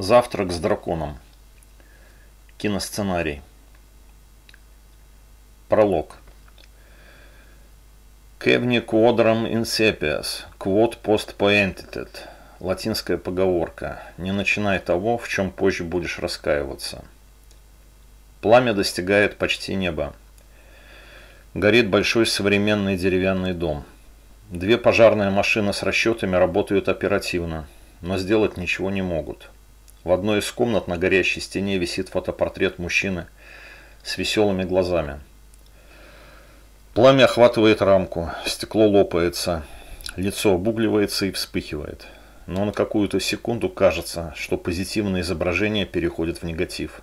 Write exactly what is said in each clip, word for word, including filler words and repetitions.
Завтрак с драконом. Киносценарий. Пролог. Kevin Quadrum Insipius Quod Post Paenitetet. Латинская поговорка. Не начинай того, в чем позже будешь раскаиваться. Пламя достигает почти неба. Горит большой современный деревянный дом. Две пожарные машины с расчетами работают оперативно, но сделать ничего не могут. В одной из комнат на горящей стене висит фотопортрет мужчины с веселыми глазами. Пламя охватывает рамку, стекло лопается, лицо обугливается и вспыхивает. Но на какую-то секунду кажется, что позитивное изображение переходит в негатив.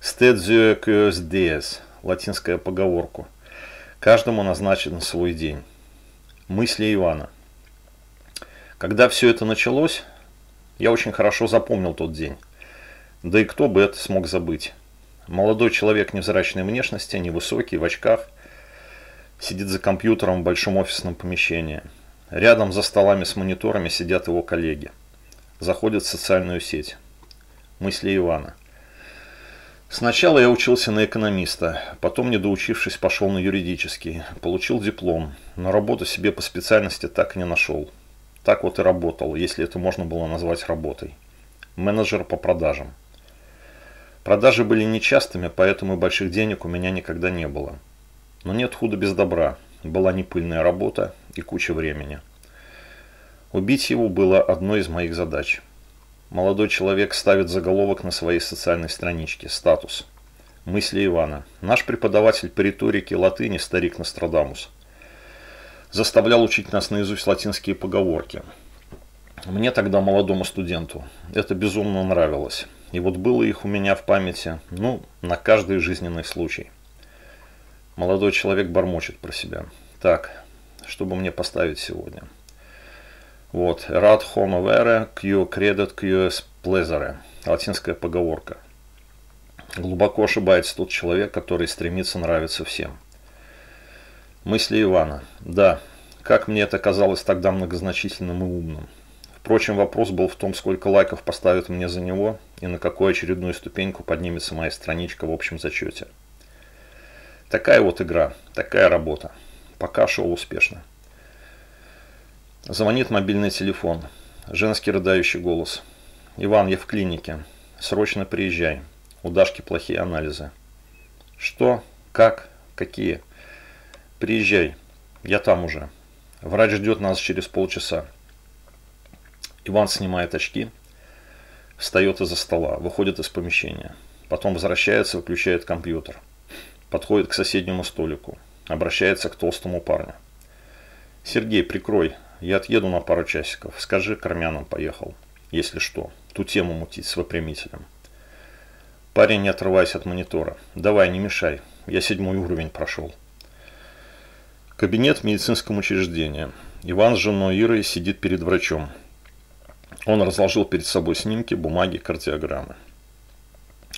«Stet zue curs dies» – латинская поговорка. Каждому назначен свой день. Мысли Ивана. Когда все это началось... Я очень хорошо запомнил тот день. Да и кто бы это смог забыть? Молодой человек невзрачной внешности, невысокий, в очках, сидит за компьютером в большом офисном помещении. Рядом за столами с мониторами сидят его коллеги. Заходят в социальную сеть. Мысли Ивана. Сначала я учился на экономиста, потом, не доучившись, пошел на юридический. Получил диплом, но работу себе по специальности так и не нашел. Так вот и работал, если это можно было назвать работой. Менеджер по продажам. Продажи были нечастыми, поэтому больших денег у меня никогда не было. Но нет худа без добра. Была непыльная работа и куча времени. Убить его было одной из моих задач. Молодой человек ставит заголовок на своей социальной страничке. Статус. Мысли Ивана. Наш преподаватель по риторике и латыни, старик Нострадамус, заставлял учить нас наизусть латинские поговорки. Мне тогда, молодому студенту, это безумно нравилось. И вот было их у меня в памяти, ну, на каждый жизненный случай. Молодой человек бормочет про себя. Так, что бы мне поставить сегодня? Вот, Rad homo vera, q credit qs plesare. Латинская поговорка. Глубоко ошибается тот человек, который стремится нравиться всем. Мысли Ивана. Да, как мне это казалось тогда многозначительным и умным. Впрочем, вопрос был в том, сколько лайков поставят мне за него и на какую очередную ступеньку поднимется моя страничка в общем зачете. Такая вот игра, такая работа. Пока шел успешно. Звонит мобильный телефон. Женский рыдающий голос. Иван, я в клинике. Срочно приезжай. У Дашки плохие анализы. Что? Как? Какие? Приезжай, я там уже. Врач ждет нас через полчаса. Иван снимает очки, встает из-за стола, выходит из помещения. Потом возвращается, выключает компьютер. Подходит к соседнему столику, обращается к толстому парню. Сергей, прикрой, я отъеду на пару часиков. Скажи, к армянам поехал, если что. Ту тему мутить с выпрямителем. Парень, не отрываясь от монитора. Давай, не мешай, я седьмой уровень прошел. Кабинет в медицинском учреждении. Иван с женой Ирой сидит перед врачом. Он разложил перед собой снимки, бумаги, кардиограммы.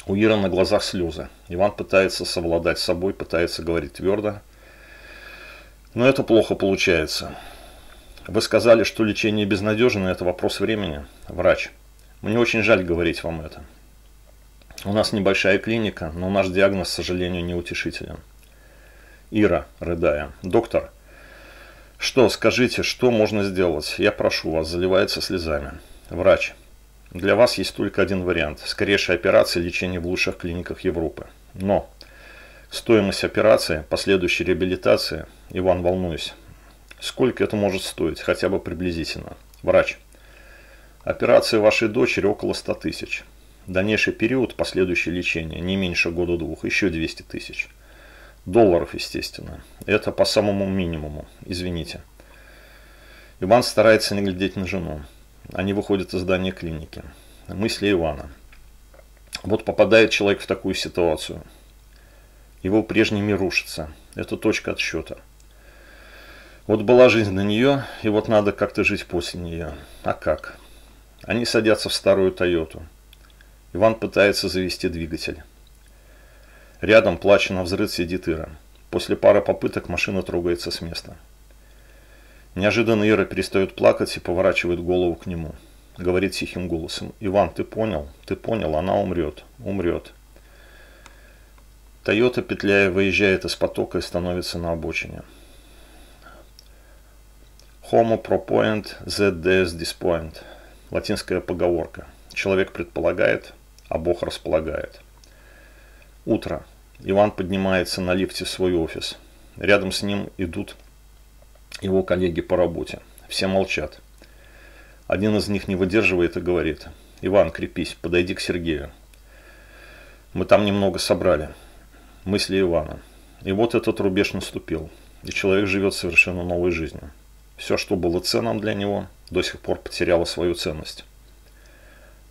У Иры на глазах слезы. Иван пытается совладать с собой, пытается говорить твердо. Но это плохо получается. Вы сказали, что лечение безнадежно, это вопрос времени. Врач. Мне очень жаль говорить вам это. У нас небольшая клиника, но наш диагноз, к сожалению, неутешителен. Ира, рыдая. Доктор, что, скажите, что можно сделать? Я прошу вас, заливается слезами. Врач, для вас есть только один вариант. Скорейшая операция и лечение в лучших клиниках Европы. Но стоимость операции, последующей реабилитации, Иван, волнуюсь. Сколько это может стоить, хотя бы приблизительно? Врач, операция вашей дочери около ста тысяч. Дальнейший период, последующее лечение, не меньше года-двух, еще двести тысяч. Долларов, естественно. Это по самому минимуму. Извините. Иван старается не глядеть на жену. Они выходят из здания клиники. Мысли Ивана. Вот попадает человек в такую ситуацию. Его прежний мир рушится. Это точка отсчета. Вот была жизнь до нее, и вот надо как-то жить после нее. А как? Они садятся в старую Тойоту. Иван пытается завести двигатель. Рядом, плача на взрыв, сидит Ира. После пары попыток машина трогается с места. Неожиданно Ира перестает плакать и поворачивает голову к нему. говорит тихим голосом: «Иван, ты понял? Ты понял, она умрет, умрет». Тойота, петляя, выезжает из потока и становится на обочине. Homo propoent, sed deus dispoent. Латинская поговорка. Человек предполагает, а Бог располагает. Утро. Иван поднимается на лифте в свой офис. Рядом с ним идут его коллеги по работе. Все молчат. Один из них не выдерживает и говорит: «Иван, крепись, подойди к Сергею. Мы там немного собрали». Мысли Ивана. И вот этот рубеж наступил, и человек живет совершенно новой жизнью. Все, что было ценным для него, до сих пор потеряло свою ценность.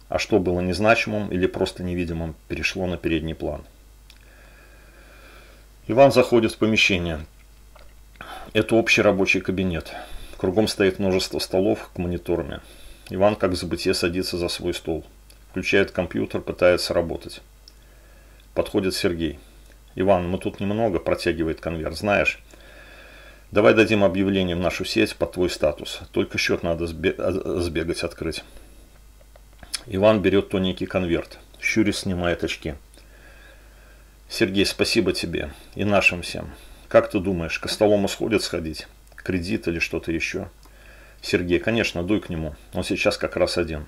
А что было незначимым или просто невидимым, перешло на передний план. Иван заходит в помещение. Это общий рабочий кабинет. Кругом стоит множество столов к мониторами. Иван, как в забытье, садится за свой стол. Включает компьютер, пытается работать. Подходит Сергей. «Иван, мы тут немного», — протягивает конверт, — «знаешь, давай дадим объявление в нашу сеть под твой статус. Только счет надо сбегать, открыть». Иван берет тоненький конверт, щурясь снимает очки. «Сергей, спасибо тебе и нашим всем. Как ты думаешь, к столому сходят сходить? Кредит или что-то еще?» «Сергей, конечно, дуй к нему, он сейчас как раз один».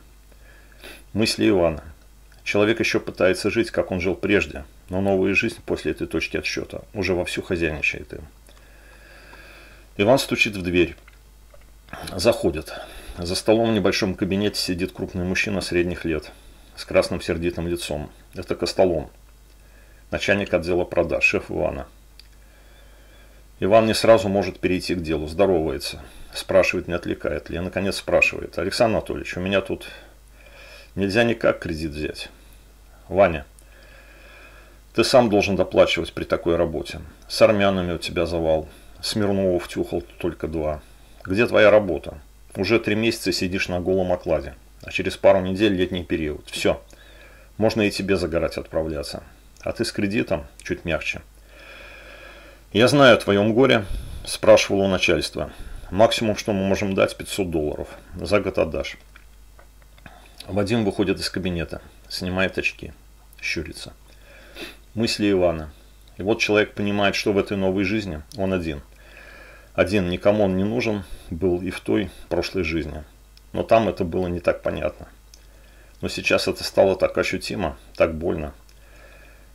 Мысли Ивана. Человек еще пытается жить, как он жил прежде, но новая жизнь после этой точки отсчета уже вовсю хозяйничает им. Иван стучит в дверь. Заходит. За столом в небольшом кабинете сидит крупный мужчина средних лет с красным сердитым лицом. Это Костолом, начальник отдела продаж, шеф Ивана. Иван не сразу может перейти к делу, здоровается, спрашивает, не отвлекает ли, и наконец спрашивает: «Александр Анатольевич, у меня тут... нельзя никак кредит взять». «Ваня, ты сам должен доплачивать при такой работе. С армянами у тебя завал. Смирнова втюхал только два. Где твоя работа? Уже три месяца сидишь на голом окладе, а через пару недель летний период. Все, можно и тебе загорать отправляться. А ты с кредитом чуть мягче. Я знаю о твоем горе, спрашивал у начальства. Максимум, что мы можем дать, пятьсот долларов. За год отдашь». Вадим выходит из кабинета, снимает очки, щурится. Мысли Ивана. И вот человек понимает, что в этой новой жизни он один. Один, никому он не нужен был и в той прошлой жизни. Но там это было не так понятно. Но сейчас это стало так ощутимо, так больно.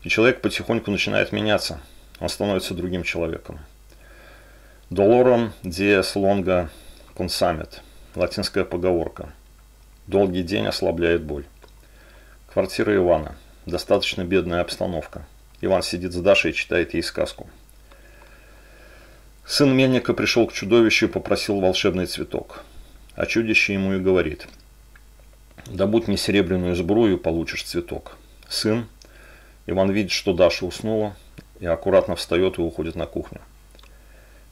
И человек потихоньку начинает меняться. Он становится другим человеком. Dolorem dies longa consumit. Латинская поговорка. Долгий день ослабляет боль. Квартира Ивана. Достаточно бедная обстановка. Иван сидит с Дашей и читает ей сказку. Сын мельника пришел к чудовищу и попросил волшебный цветок. А чудище ему и говорит: «Добудь мне серебряную сбрую и получишь цветок». Сын. Иван видит, что Даша уснула, и аккуратно встает и уходит на кухню.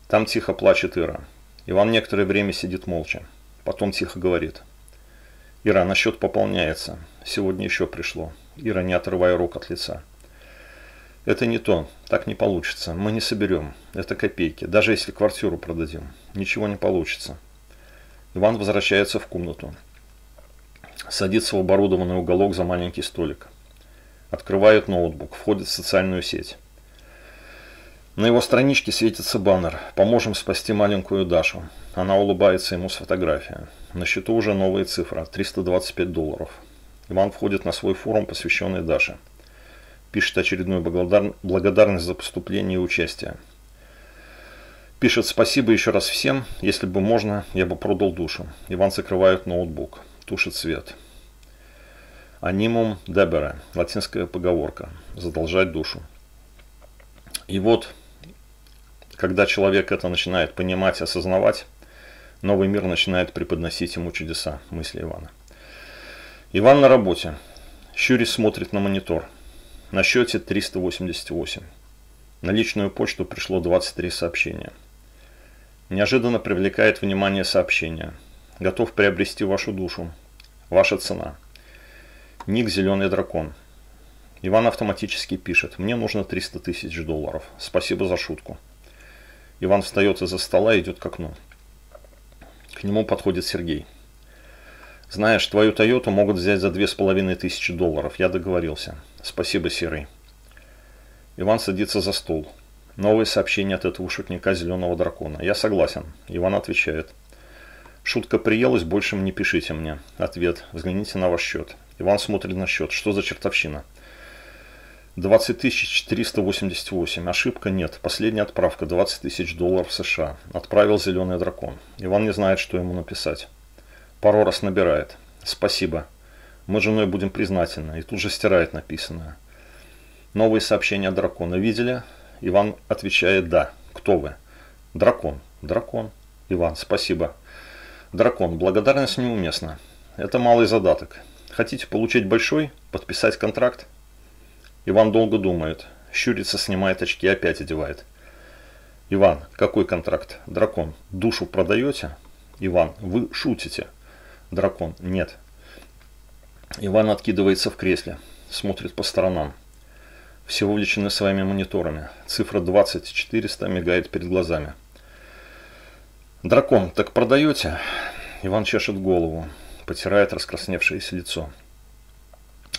Там тихо плачет Ира. Иван некоторое время сидит молча. Потом тихо говорит: «Ира, на счет пополняется. Сегодня еще пришло». Ира, не отрывая рук от лица: «Это не то. Так не получится. Мы не соберем. Это копейки. Даже если квартиру продадим. Ничего не получится». Иван возвращается в комнату. Садится в оборудованный уголок за маленький столик. Открывает ноутбук. Входит в социальную сеть. На его страничке светится баннер: «Поможем спасти маленькую Дашу». Она улыбается ему с фотографией. На счету уже новая цифра – триста двадцать пять долларов. Иван входит на свой форум, посвященный Даше. Пишет очередную благодарность за поступление и участие. Пишет: «Спасибо еще раз всем. Если бы можно, я бы продал душу». Иван закрывает ноутбук. Тушит свет. Animum debere. Латинская поговорка. Задолжать душу. И вот... когда человек это начинает понимать, осознавать, новый мир начинает преподносить ему чудеса, мысли Ивана. Иван на работе. Щурясь смотрит на монитор. На счете триста восемьдесят восемь. На личную почту пришло двадцать три сообщения. Неожиданно привлекает внимание сообщение: «Готов приобрести вашу душу. Ваша цена». Ник «Зеленый дракон». Иван автоматически пишет: «Мне нужно триста тысяч долларов. Спасибо за шутку». Иван встает из-за стола и идет к окну. К нему подходит Сергей. Знаешь, твою Тойоту могут взять за две с половиной тысячи долларов. Я договорился. Спасибо, Серый. Иван садится за стол. Новое сообщение от этого шутника зеленого дракона. Я согласен. Иван отвечает. Шутка приелась, больше не пишите мне. Ответ. Взгляните на ваш счет. Иван смотрит на счет. Что за чертовщина? двадцать тысяч триста восемьдесят восемь. Ошибка нет. Последняя отправка. двадцать тысяч долларов США. Отправил зеленый дракон. Иван не знает, что ему написать. Пару раз набирает. Спасибо. Мы с женой будем признательны. И тут же стирает написанное. Новые сообщения от дракона. Видели? Иван отвечает да. Кто вы? Дракон. Дракон. Иван. Спасибо. Дракон. Благодарность неуместна. Это малый задаток. Хотите получить большой? Подписать контракт? Иван долго думает. Щурится, снимает очки, опять одевает. Иван. Какой контракт? Дракон. Душу продаете? Иван. Вы шутите. Дракон. Нет. Иван откидывается в кресле. Смотрит по сторонам. Все увлечены своими мониторами. Цифра двадцать тысяч четыреста мигает перед глазами. Дракон, так продаете? Иван чешет голову. Потирает раскрасневшееся лицо.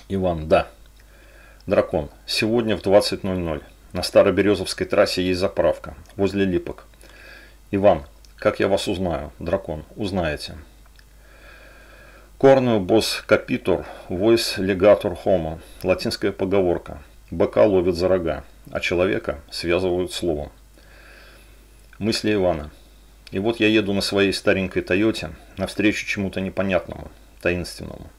Иван, да. Дракон, сегодня в двадцать ноль-ноль. На Староберезовской трассе есть заправка. Возле Липок. Иван, как я вас узнаю? Дракон, узнаете. Корнео бос капитор, войс легатор хомо. Латинская поговорка. Быка ловят за рога, а человека связывают словом. Мысли Ивана. И вот я еду на своей старенькой Тойоте навстречу чему-то непонятному, таинственному.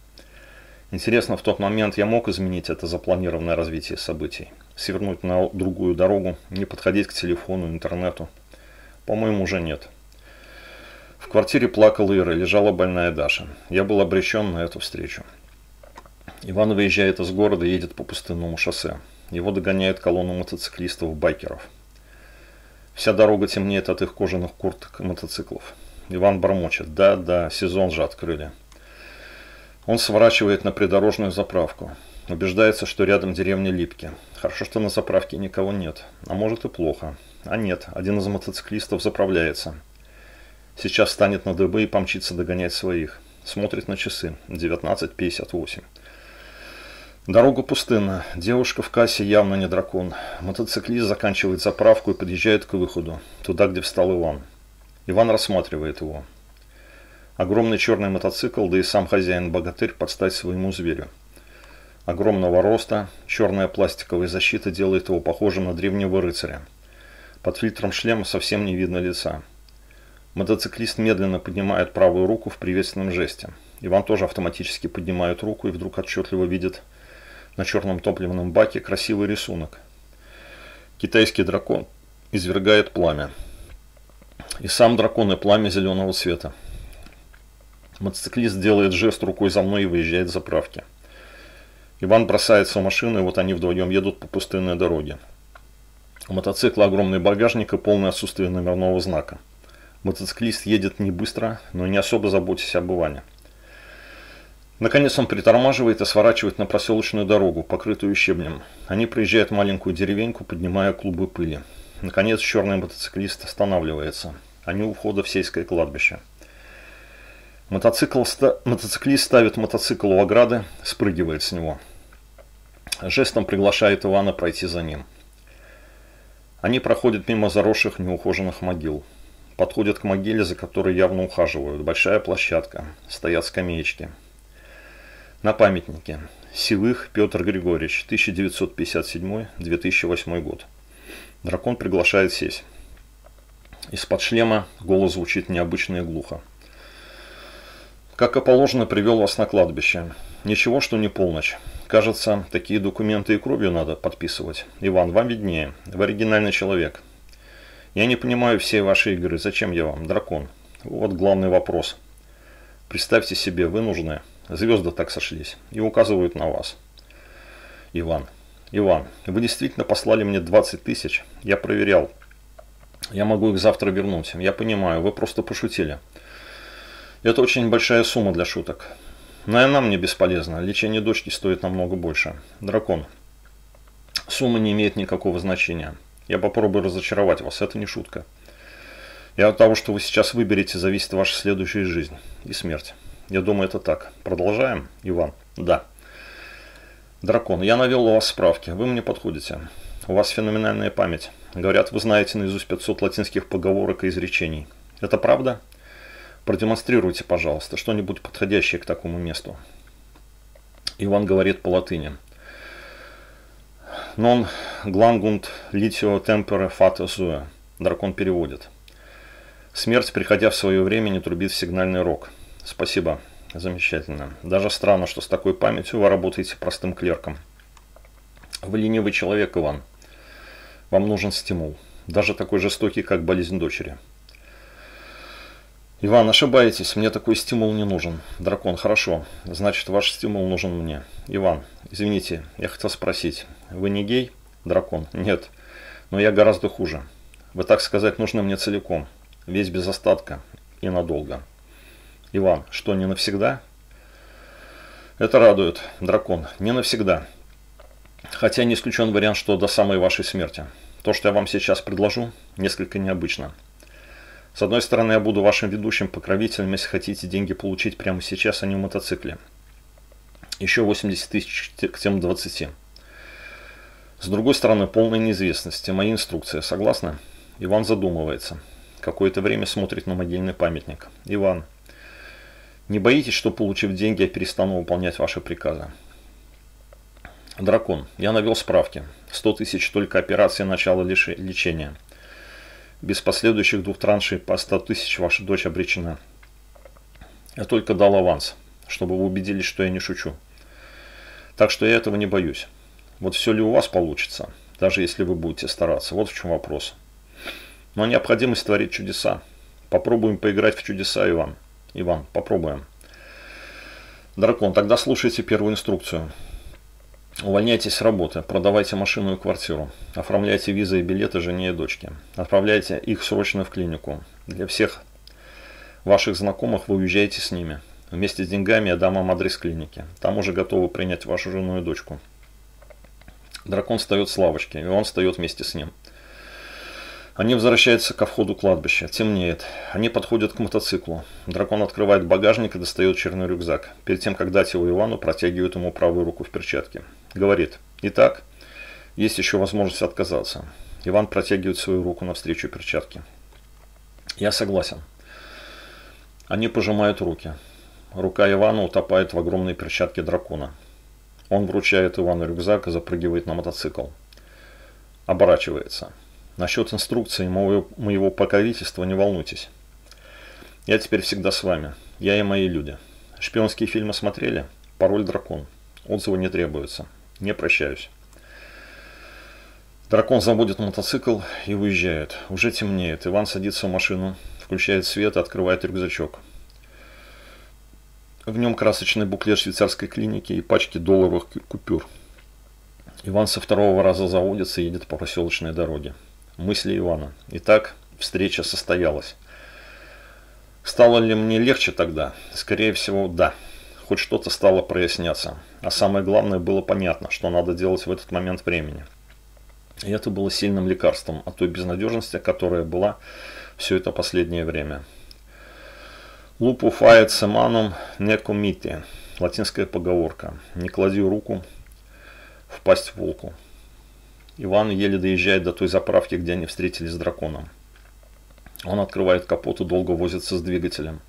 Интересно, в тот момент я мог изменить это запланированное развитие событий? Свернуть на другую дорогу, не подходить к телефону, интернету? По-моему, уже нет. В квартире плакала Ира, лежала больная Даша. Я был обречен на эту встречу. Иван выезжает из города и едет по пустынному шоссе. Его догоняет колонна мотоциклистов-байкеров. Вся дорога темнеет от их кожаных курток и мотоциклов. Иван бормочет. Да, да, сезон же открыли. Он сворачивает на придорожную заправку. Убеждается, что рядом деревня Липки. Хорошо, что на заправке никого нет. А может и плохо. А нет, один из мотоциклистов заправляется. Сейчас встанет на дыбы и помчится догонять своих. Смотрит на часы. девятнадцать пятьдесят восемь. Дорога пустынна. Девушка в кассе явно не дракон. Мотоциклист заканчивает заправку и подъезжает к выходу, туда, где встал Иван. Иван рассматривает его. Огромный черный мотоцикл, да и сам хозяин-богатырь под стать своему зверю. Огромного роста, черная пластиковая защита делает его похожим на древнего рыцаря. Под фильтром шлема совсем не видно лица. Мотоциклист медленно поднимает правую руку в приветственном жесте. Иван тоже автоматически поднимает руку и вдруг отчетливо видит на черном топливном баке красивый рисунок. Китайский дракон извергает пламя. И сам дракон, и пламя зеленого цвета. Мотоциклист делает жест рукой за мной и выезжает с заправки. Иван бросается в машину, и вот они вдвоем едут по пустынной дороге. У мотоцикла огромный багажник и полное отсутствие номерного знака. Мотоциклист едет не быстро, но не особо заботясь об Иване. Наконец он притормаживает и сворачивает на проселочную дорогу, покрытую щебнем. Они проезжают маленькую деревеньку, поднимая клубы пыли. Наконец черный мотоциклист останавливается. Они у входа в сельское кладбище. Мотоцикл ста... Мотоциклист ставит мотоцикл у ограды, спрыгивает с него. Жестом приглашает Ивана пройти за ним. Они проходят мимо заросших неухоженных могил. Подходят к могиле, за которой явно ухаживают. Большая площадка. Стоят скамеечки. На памятнике. Силых Петр Григорьевич, тысяча девятьсот пятьдесят седьмой — две тысячи восьмой год. Дракон приглашает сесть. Из-под шлема голос звучит необычно и глухо. Как и положено, привел вас на кладбище. Ничего, что не полночь. Кажется, такие документы и кровью надо подписывать. Иван, вам виднее. Вы оригинальный человек. Я не понимаю всей вашей игры. Зачем я вам, дракон? Вот главный вопрос. Представьте себе, вы нужны. Звезды так сошлись и указывают на вас. Иван. Иван, вы действительно послали мне двадцать тысяч? Я проверял. Я могу их завтра вернуть. Я понимаю, вы просто пошутили. Это очень большая сумма для шуток. Но и она мне бесполезна. Лечение дочки стоит намного больше. Дракон. Сумма не имеет никакого значения. Я попробую разочаровать вас. Это не шутка. И от того, что вы сейчас выберете, зависит ваша следующая жизнь и смерть. Я думаю, это так. Продолжаем, Иван? Да. Дракон, я навел у вас справки. Вы мне подходите. У вас феноменальная память. Говорят, вы знаете наизусть пятьсот латинских поговорок и изречений. Это правда? Продемонстрируйте, пожалуйста, что-нибудь подходящее к такому месту. Иван говорит по латыни. Non glangunt litio tempere fatte zue. Дракон переводит. Смерть, приходя в свое время, не трубит в сигнальный рог. Спасибо. Замечательно. Даже странно, что с такой памятью вы работаете простым клерком. Вы ленивый человек, Иван. Вам нужен стимул. Даже такой жестокий, как болезнь дочери. Иван, ошибаетесь. Мне такой стимул не нужен. Дракон, хорошо. Значит, ваш стимул нужен мне. Иван, извините, я хотел спросить. Вы не гей? Дракон, нет. Но я гораздо хуже. Вы, так сказать, нужны мне целиком. Весь без остатка и надолго. Иван, что, не навсегда? Это радует, дракон, не навсегда. Хотя не исключен вариант, что до самой вашей смерти. То, что я вам сейчас предложу, несколько необычно. С одной стороны, я буду вашим ведущим покровителем, если хотите деньги получить прямо сейчас, а не в мотоцикле. Еще восемьдесят тысяч к тем двадцати. С другой стороны, полная неизвестность. Мои инструкции, согласны? Иван задумывается. Какое-то время смотрит на могильный памятник. Иван, не боитесь, что, получив деньги, я перестану выполнять ваши приказы? Дракон, я навел справки. сто тысяч только операции начала лечения. Без последующих двух траншей по ста тысяч ваша дочь обречена. Я только дал аванс, чтобы вы убедились, что я не шучу. Так что я этого не боюсь. Вот все ли у вас получится, даже если вы будете стараться. Вот в чем вопрос. Но необходимость творить чудеса. Попробуем поиграть в чудеса, Иван. Иван, попробуем. Дракон, тогда слушайте первую инструкцию. Увольняйтесь с работы, продавайте машину и квартиру, оформляйте визы и билеты жене и дочке, отправляйте их срочно в клинику. Для всех ваших знакомых вы уезжаете с ними. Вместе с деньгами я дам вам адрес клиники. Там уже готовы принять вашу жену и дочку. Дракон встает с лавочки, и он встает вместе с ним. Они возвращаются ко входу кладбища. Темнеет. Они подходят к мотоциклу. Дракон открывает багажник и достает черный рюкзак. Перед тем, как дать его Ивану, протягивает ему правую руку в перчатке. Говорит: «Итак, есть еще возможность отказаться». Иван протягивает свою руку навстречу перчатке. «Я согласен». Они пожимают руки. Рука Ивана утопает в огромной перчатке дракона. Он вручает Ивану рюкзак и запрыгивает на мотоцикл. Оборачивается. Насчет инструкции моего, моего покровительства не волнуйтесь. Я теперь всегда с вами. Я и мои люди. Шпионские фильмы смотрели? Пароль дракон. Отзывы не требуются. Не прощаюсь. Дракон заводит мотоцикл и уезжает. Уже темнеет. Иван садится в машину, включает свет и открывает рюкзачок. В нем красочный буклет швейцарской клиники и пачки долларовых купюр. Иван со второго раза заводится и едет по проселочной дороге. Мысли Ивана. Итак, встреча состоялась. Стало ли мне легче тогда? Скорее всего, да. Хоть что-то стало проясняться. А самое главное, было понятно, что надо делать в этот момент времени. И это было сильным лекарством от той безнадежности, которая была все это последнее время. Лупу fai cimano ne. Латинская поговорка. Не клади руку в пасть волку. Иван еле доезжает до той заправки, где они встретились с драконом. Он открывает капот и долго возится с двигателем.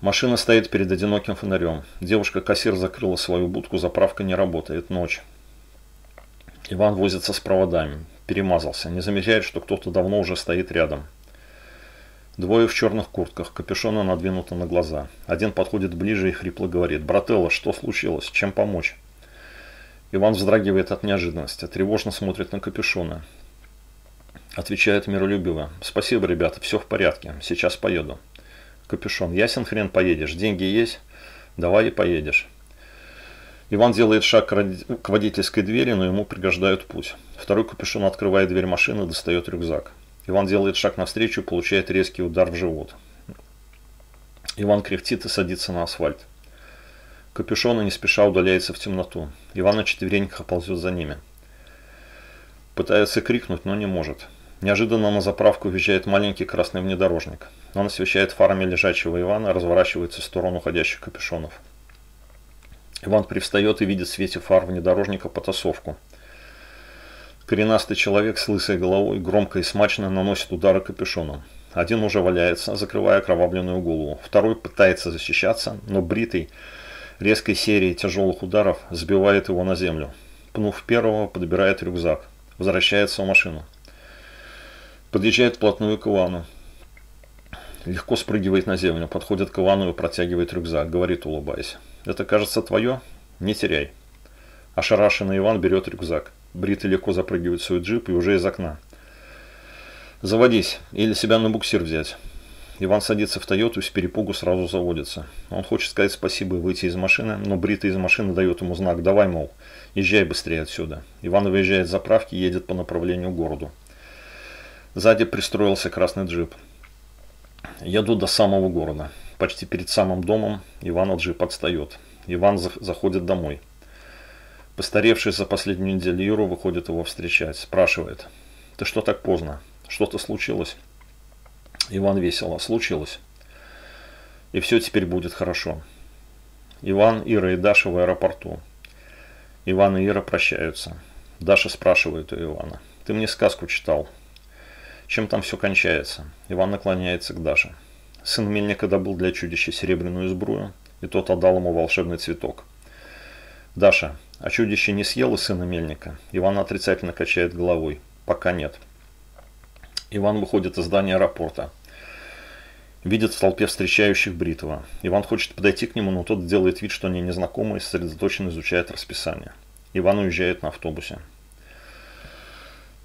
Машина стоит перед одиноким фонарем. Девушка-кассир закрыла свою будку, заправка не работает, ночь. Иван возится с проводами, перемазался, не замечает, что кто-то давно уже стоит рядом. Двое в черных куртках, капюшоны надвинуты на глаза. Один подходит ближе и хрипло говорит: «Брателло, что случилось? Чем помочь?» Иван вздрагивает от неожиданности, тревожно смотрит на капюшона. Отвечает миролюбиво: «Спасибо, ребята, все в порядке, сейчас поеду». Капюшон: «Ясен хрен поедешь, деньги есть? Давай и поедешь». Иван делает шаг к водительской двери, но ему преграждают путь. Второй капюшон открывает дверь машины, достает рюкзак. Иван делает шаг навстречу, получает резкий удар в живот. Иван кряхтит и садится на асфальт. Капюшоны не спеша удаляется в темноту. Иван на четвереньках ползет за ними. Пытается крикнуть, но не может. Неожиданно на заправку въезжает маленький красный внедорожник. Он освещает фарами лежачего Ивана, разворачивается в сторону уходящих капюшонов. Иван привстает и видит в свете фар внедорожника потасовку. Коренастый человек с лысой головой громко и смачно наносит удары капюшоном. Один уже валяется, закрывая окровавленную голову. Второй пытается защищаться, но бритый резкой серией тяжелых ударов сбивает его на землю. Пнув первого, подбирает рюкзак. Возвращается в машину. Подъезжает вплотную к Ивану. Легко спрыгивает на землю, подходит к Ивану и протягивает рюкзак. Говорит, улыбаясь. «Это, кажется, твое? Не теряй». Ошарашенный Иван берет рюкзак. Бритый легко запрыгивает в свой джип и уже из окна. «Заводись, или себя на буксир взять». Иван садится в Тойоту и с перепугу сразу заводится. Он хочет сказать спасибо и выйти из машины, но бритый из машины дает ему знак «давай, мол, езжай быстрее отсюда». Иван выезжает с заправки и едет по направлению к городу. Сзади пристроился красный джип. Еду до самого города. Почти перед самым домом Иван от джипа отстает. Иван заходит домой. Постаревший за последнюю неделю Юра выходит его встречать. Спрашивает: «Ты что так поздно? Что-то случилось?» Иван весело: «Случилось. И все теперь будет хорошо». Иван, Ира и Даша в аэропорту. Иван и Ира прощаются. Даша спрашивает у Ивана: «Ты мне сказку читал? Чем там все кончается?» Иван наклоняется к Даше. Сын мельника добыл для чудища серебряную сбрую, и тот отдал ему волшебный цветок. Даша: «А чудище не съело сына мельника?» Иван отрицательно качает головой. «Пока нет». Иван выходит из здания аэропорта. Видит в толпе встречающих бритого. Иван хочет подойти к нему, но тот делает вид, что они незнакомы, и сосредоточенно изучает расписание. Иван уезжает на автобусе.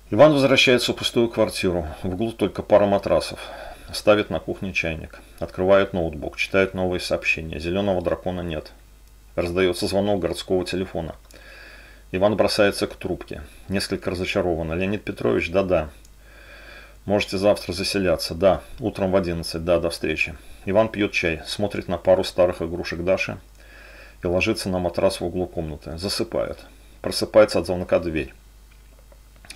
Иван возвращается в пустую квартиру. В углу только пара матрасов. Ставит на кухне чайник. Открывает ноутбук. Читает новые сообщения. Зеленого дракона нет. Раздается звонок городского телефона. Иван бросается к трубке. Несколько разочарован. «Леонид Петрович, да-да. Можете завтра заселяться. Да, утром в одиннадцать. Да, до встречи». Иван пьет чай, смотрит на пару старых игрушек Даши и ложится на матрас в углу комнаты. Засыпает. Просыпается от звонка в дверь.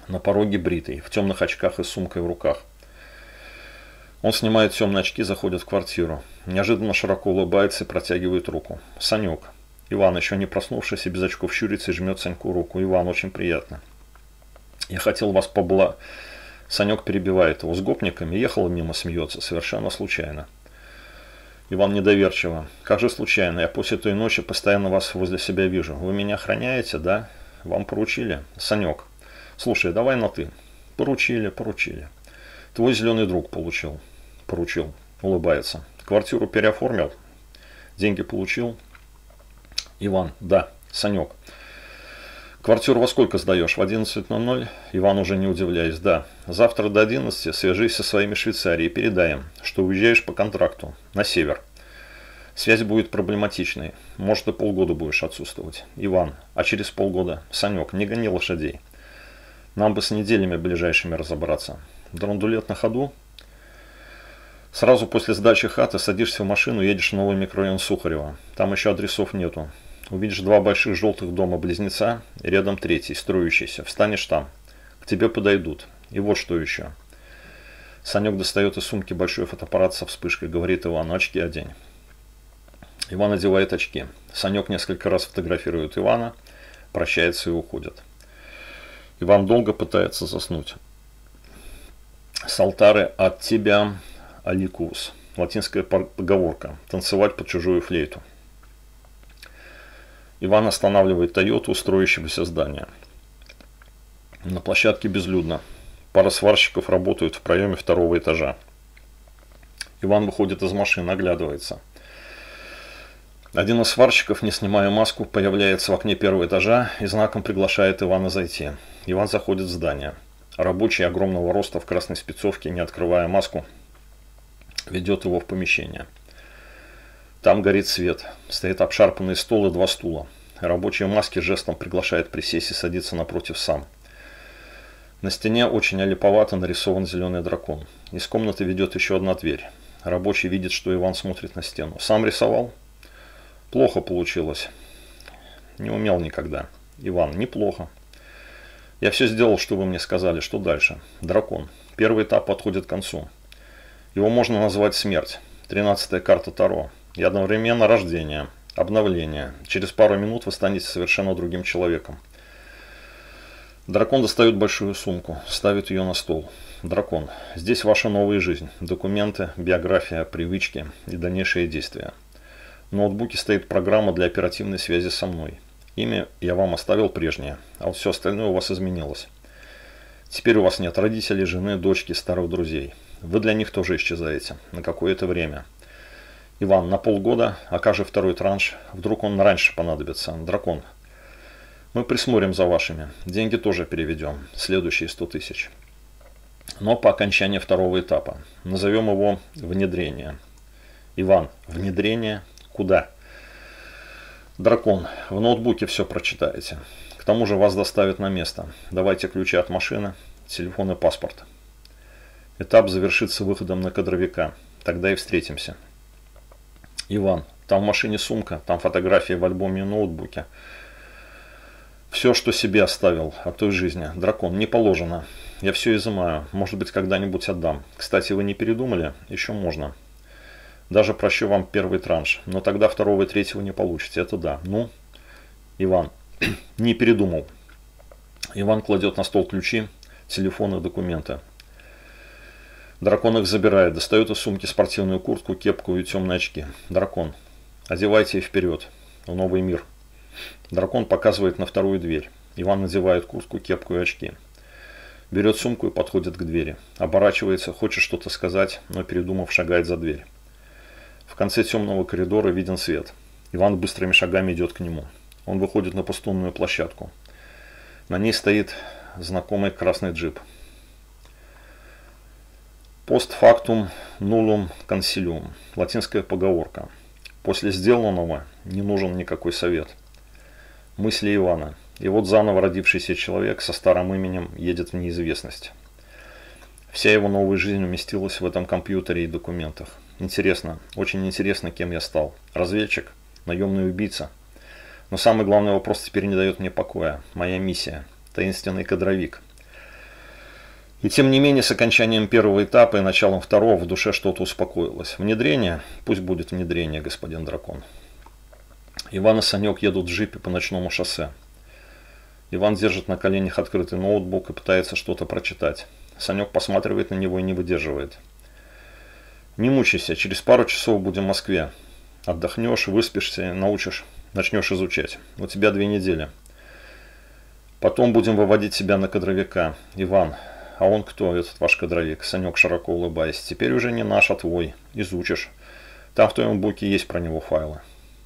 На пороге бритый, в темных очках и с сумкой в руках. Он снимает темные очки, заходит в квартиру. Неожиданно широко улыбается и протягивает руку. «Санек». Иван, еще не проснувшись и без очков, щурится и жмет Саньку руку. «Иван, очень приятно. Я хотел вас побла...» Санек перебивает его: «С гопниками ехал мимо, смеется. Совершенно случайно». Иван недоверчиво: «Как же случайно? Я после той ночи постоянно вас возле себя вижу. Вы меня охраняете, да? Вам поручили?» Санек: «Слушай, давай на ты». «Поручили, поручили». «Твой зеленый друг получил». «Поручил». Улыбается. «Квартиру переоформил? Деньги получил?» Иван: «Да». Санек: «Квартиру во сколько сдаешь? В одиннадцать ноль-ноль?» Иван, уже не удивляясь: «Да». «Завтра до одиннадцати свяжись со своими Швейцарией, передаем, что уезжаешь по контракту на север. Связь будет проблематичной. Может, и полгода будешь отсутствовать». Иван: «А через полгода?» Санек: «Не гони лошадей. Нам бы с неделями ближайшими разобраться». Драндулет на ходу. Сразу после сдачи хаты садишься в машину, едешь в новый микрорайон Сухарева. Там еще адресов нету. Увидишь два больших желтых дома-близнеца, и рядом третий, строящийся. Встанешь там. К тебе подойдут. И вот что еще». Санек достает из сумки большой фотоаппарат со вспышкой. Говорит Ивану: «Очки одень». Иван одевает очки. Санек несколько раз фотографирует Ивана, прощается и уходит. Иван долго пытается заснуть. «Салтары от тебя, аликус». Латинская поговорка. Танцевать под чужую флейту. Иван останавливает Тойоту у строящегося здания. На площадке безлюдно. Пара сварщиков работают в проеме второго этажа. Иван выходит из машины, оглядывается. Один из сварщиков, не снимая маску, появляется в окне первого этажа и знаком приглашает Ивана зайти. Иван заходит в здание. Рабочий огромного роста в красной спецовке, не открывая маску, ведет его в помещение. Там горит свет. Стоит обшарпанный стол и два стула. Рабочий в маске жестом приглашает присесть и садится напротив сам. На стене очень олиповато нарисован зеленый дракон. Из комнаты ведет еще одна дверь. Рабочий видит, что Иван смотрит на стену. «Сам рисовал?» «Плохо получилось. Не умел никогда». Иван: «Неплохо». Я все сделал, что вы мне сказали. Что дальше? Дракон. Первый этап подходит к концу. Его можно назвать смерть. тринадцатая карта Таро. И одновременно рождение. Обновление. Через пару минут вы станете совершенно другим человеком. Дракон достает большую сумку. Ставит ее на стол. Дракон. Здесь ваша новая жизнь. Документы, биография, привычки и дальнейшие действия. В ноутбуке стоит программа для оперативной связи со мной. Имя я вам оставил прежнее, а вот все остальное у вас изменилось. Теперь у вас нет родителей, жены, дочки, старых друзей. Вы для них тоже исчезаете на какое-то время. Иван, на полгода, окажи второй транш, вдруг он раньше понадобится. Дракон. Мы присмотрим за вашими, деньги тоже переведем, следующие сто тысяч. Но по окончании второго этапа. Назовем его внедрение. Иван, внедрение куда? Дракон, в ноутбуке все прочитаете. К тому же вас доставят на место. Давайте ключи от машины, телефон и паспорт. Этап завершится выходом на кадровика. Тогда и встретимся. Иван, там в машине сумка, там фотографии в альбоме и ноутбуке. Все, что себе оставил от той жизни. Дракон, не положено. Я все изымаю. Может быть, когда-нибудь отдам. Кстати, вы не передумали? Еще можно. Даже прощу вам первый транш, но тогда второго и третьего не получите. Это да. Ну, Иван, не передумал. Иван кладет на стол ключи, телефоны, документы. Дракон их забирает, достает из сумки спортивную куртку, кепку и темные очки. Дракон, одевайте и вперед, в новый мир. Дракон показывает на вторую дверь. Иван надевает куртку, кепку и очки. Берет сумку и подходит к двери. Оборачивается, хочет что-то сказать, но передумав, шагает за дверь. В конце темного коридора виден свет. Иван быстрыми шагами идет к нему. Он выходит на пустынную площадку. На ней стоит знакомый красный джип. Постфактум нулум консилиум. Латинская поговорка. После сделанного не нужен никакой совет. Мысли Ивана. И вот заново родившийся человек со старым именем едет в неизвестность. Вся его новая жизнь уместилась в этом компьютере и документах. Интересно, очень интересно, кем я стал. Разведчик, наемный убийца. Но самый главный вопрос теперь не дает мне покоя. Моя миссия. Таинственный кадровик. И тем не менее, с окончанием первого этапа и началом второго в душе что-то успокоилось. Внедрение? Пусть будет внедрение, господин дракон. Иван и Санек едут в джипе по ночному шоссе. Иван держит на коленях открытый ноутбук и пытается что-то прочитать. Санек посматривает на него и не выдерживает. Не мучайся, через пару часов будем в Москве. Отдохнешь, выспишься, научишь, начнешь изучать. У тебя две недели. Потом будем выводить себя на кадровика. Иван, а он кто, этот ваш кадровик? Санек, широко улыбаясь. Теперь уже не наш, а твой. Изучишь. Там в твоем буке есть про него файлы.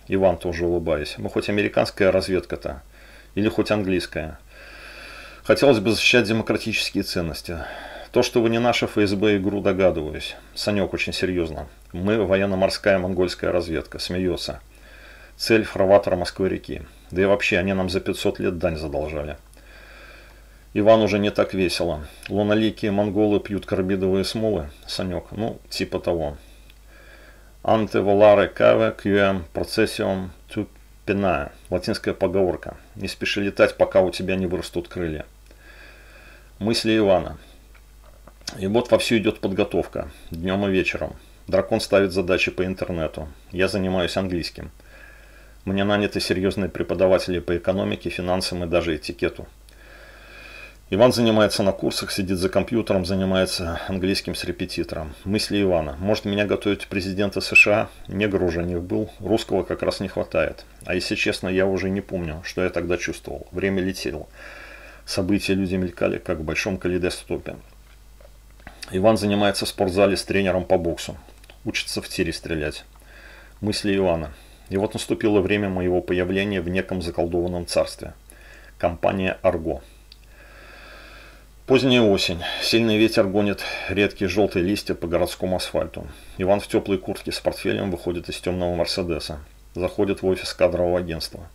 Иван, тоже улыбаясь. Ну хоть американская разведка-то. Или хоть английская. Хотелось бы защищать демократические ценности. То, что вы не наша эф эс бэ, игру догадываюсь. Санек, очень серьезно. Мы военно-морская монгольская разведка. Смеется. Цель фарватера Москвы-реки. Да и вообще, они нам за пятьсот лет дань задолжали. Иван, уже не так весело. Луналики и монголы пьют карбидовые смолы. Санек, ну, типа того. Антиволары, каве, кве, процессиум, тупинае. Латинская поговорка. Не спеши летать, пока у тебя не вырастут крылья. Мысли Ивана. И вот вовсю идет подготовка, днем и вечером. Дракон ставит задачи по интернету. Я занимаюсь английским. Мне наняты серьезные преподаватели по экономике, финансам и даже этикету. Иван занимается на курсах, сидит за компьютером, занимается английским с репетитором. Мысли Ивана. Может, меня готовить президента США? Негр уже не был, русского как раз не хватает. А если честно, я уже не помню, что я тогда чувствовал. Время летело. События, люди мелькали, как в большом калейдоскопе. Иван занимается в спортзале с тренером по боксу. Учится в тире стрелять. Мысли Ивана. И вот наступило время моего появления в неком заколдованном царстве. Компания «Арго». Поздняя осень. Сильный ветер гонит редкие желтые листья по городскому асфальту. Иван в теплой куртке с портфелем выходит из темного «Мерседеса». Заходит в офис кадрового агентства.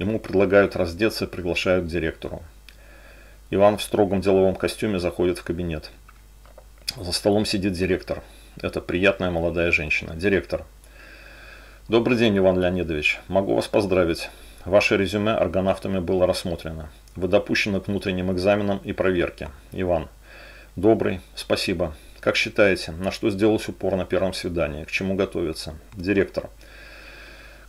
Ему предлагают раздеться и приглашают к директору. Иван в строгом деловом костюме заходит в кабинет. За столом сидит директор. Это приятная молодая женщина. Директор. Добрый день, Иван Леонидович. Могу вас поздравить. Ваше резюме аргонавтами было рассмотрено. Вы допущены к внутренним экзаменам и проверке. Иван. Добрый. Спасибо. Как считаете, на что сделать упор на первом свидании? К чему готовиться? Директор.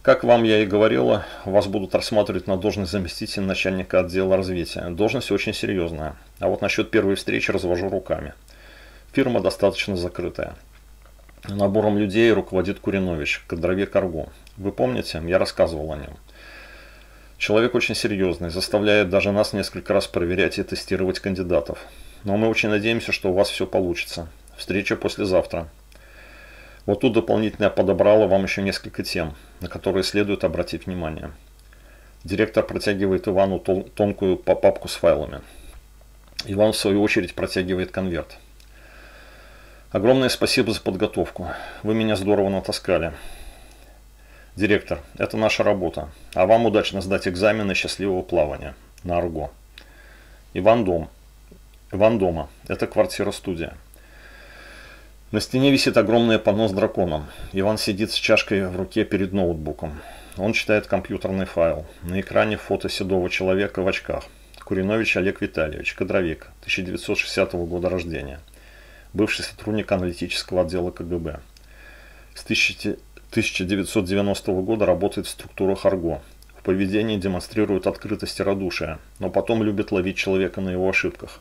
Как вам я и говорила, вас будут рассматривать на должность заместителя начальника отдела развития. Должность очень серьезная. А вот насчет первой встречи развожу руками. Фирма достаточно закрытая. Набором людей руководит Куринович, кадровик Карго. Вы помните, я рассказывал о нем. Человек очень серьезный, заставляет даже нас несколько раз проверять и тестировать кандидатов. Но мы очень надеемся, что у вас все получится. Встреча послезавтра. Вот тут дополнительно я подобрала вам еще несколько тем, на которые следует обратить внимание. Директор протягивает Ивану тон тонкую папку с файлами. Иван, в свою очередь, протягивает конверт. Огромное спасибо за подготовку. Вы меня здорово натаскали. Директор, это наша работа. А вам удачно сдать экзамены счастливого плавания на Арго. Иван, дом. Иван дома. Это квартира-студия. На стене висит огромное панно с драконом. Иван сидит с чашкой в руке перед ноутбуком. Он читает компьютерный файл. На экране фото седого человека в очках. Куринович Олег Витальевич, кадровик, тысяча девятьсот шестидесятого года рождения. Бывший сотрудник аналитического отдела ка гэ бэ. С тысяча девятьсот девяностого года работает в структурах Арго. В поведении демонстрирует открытость и радушие, но потом любит ловить человека на его ошибках.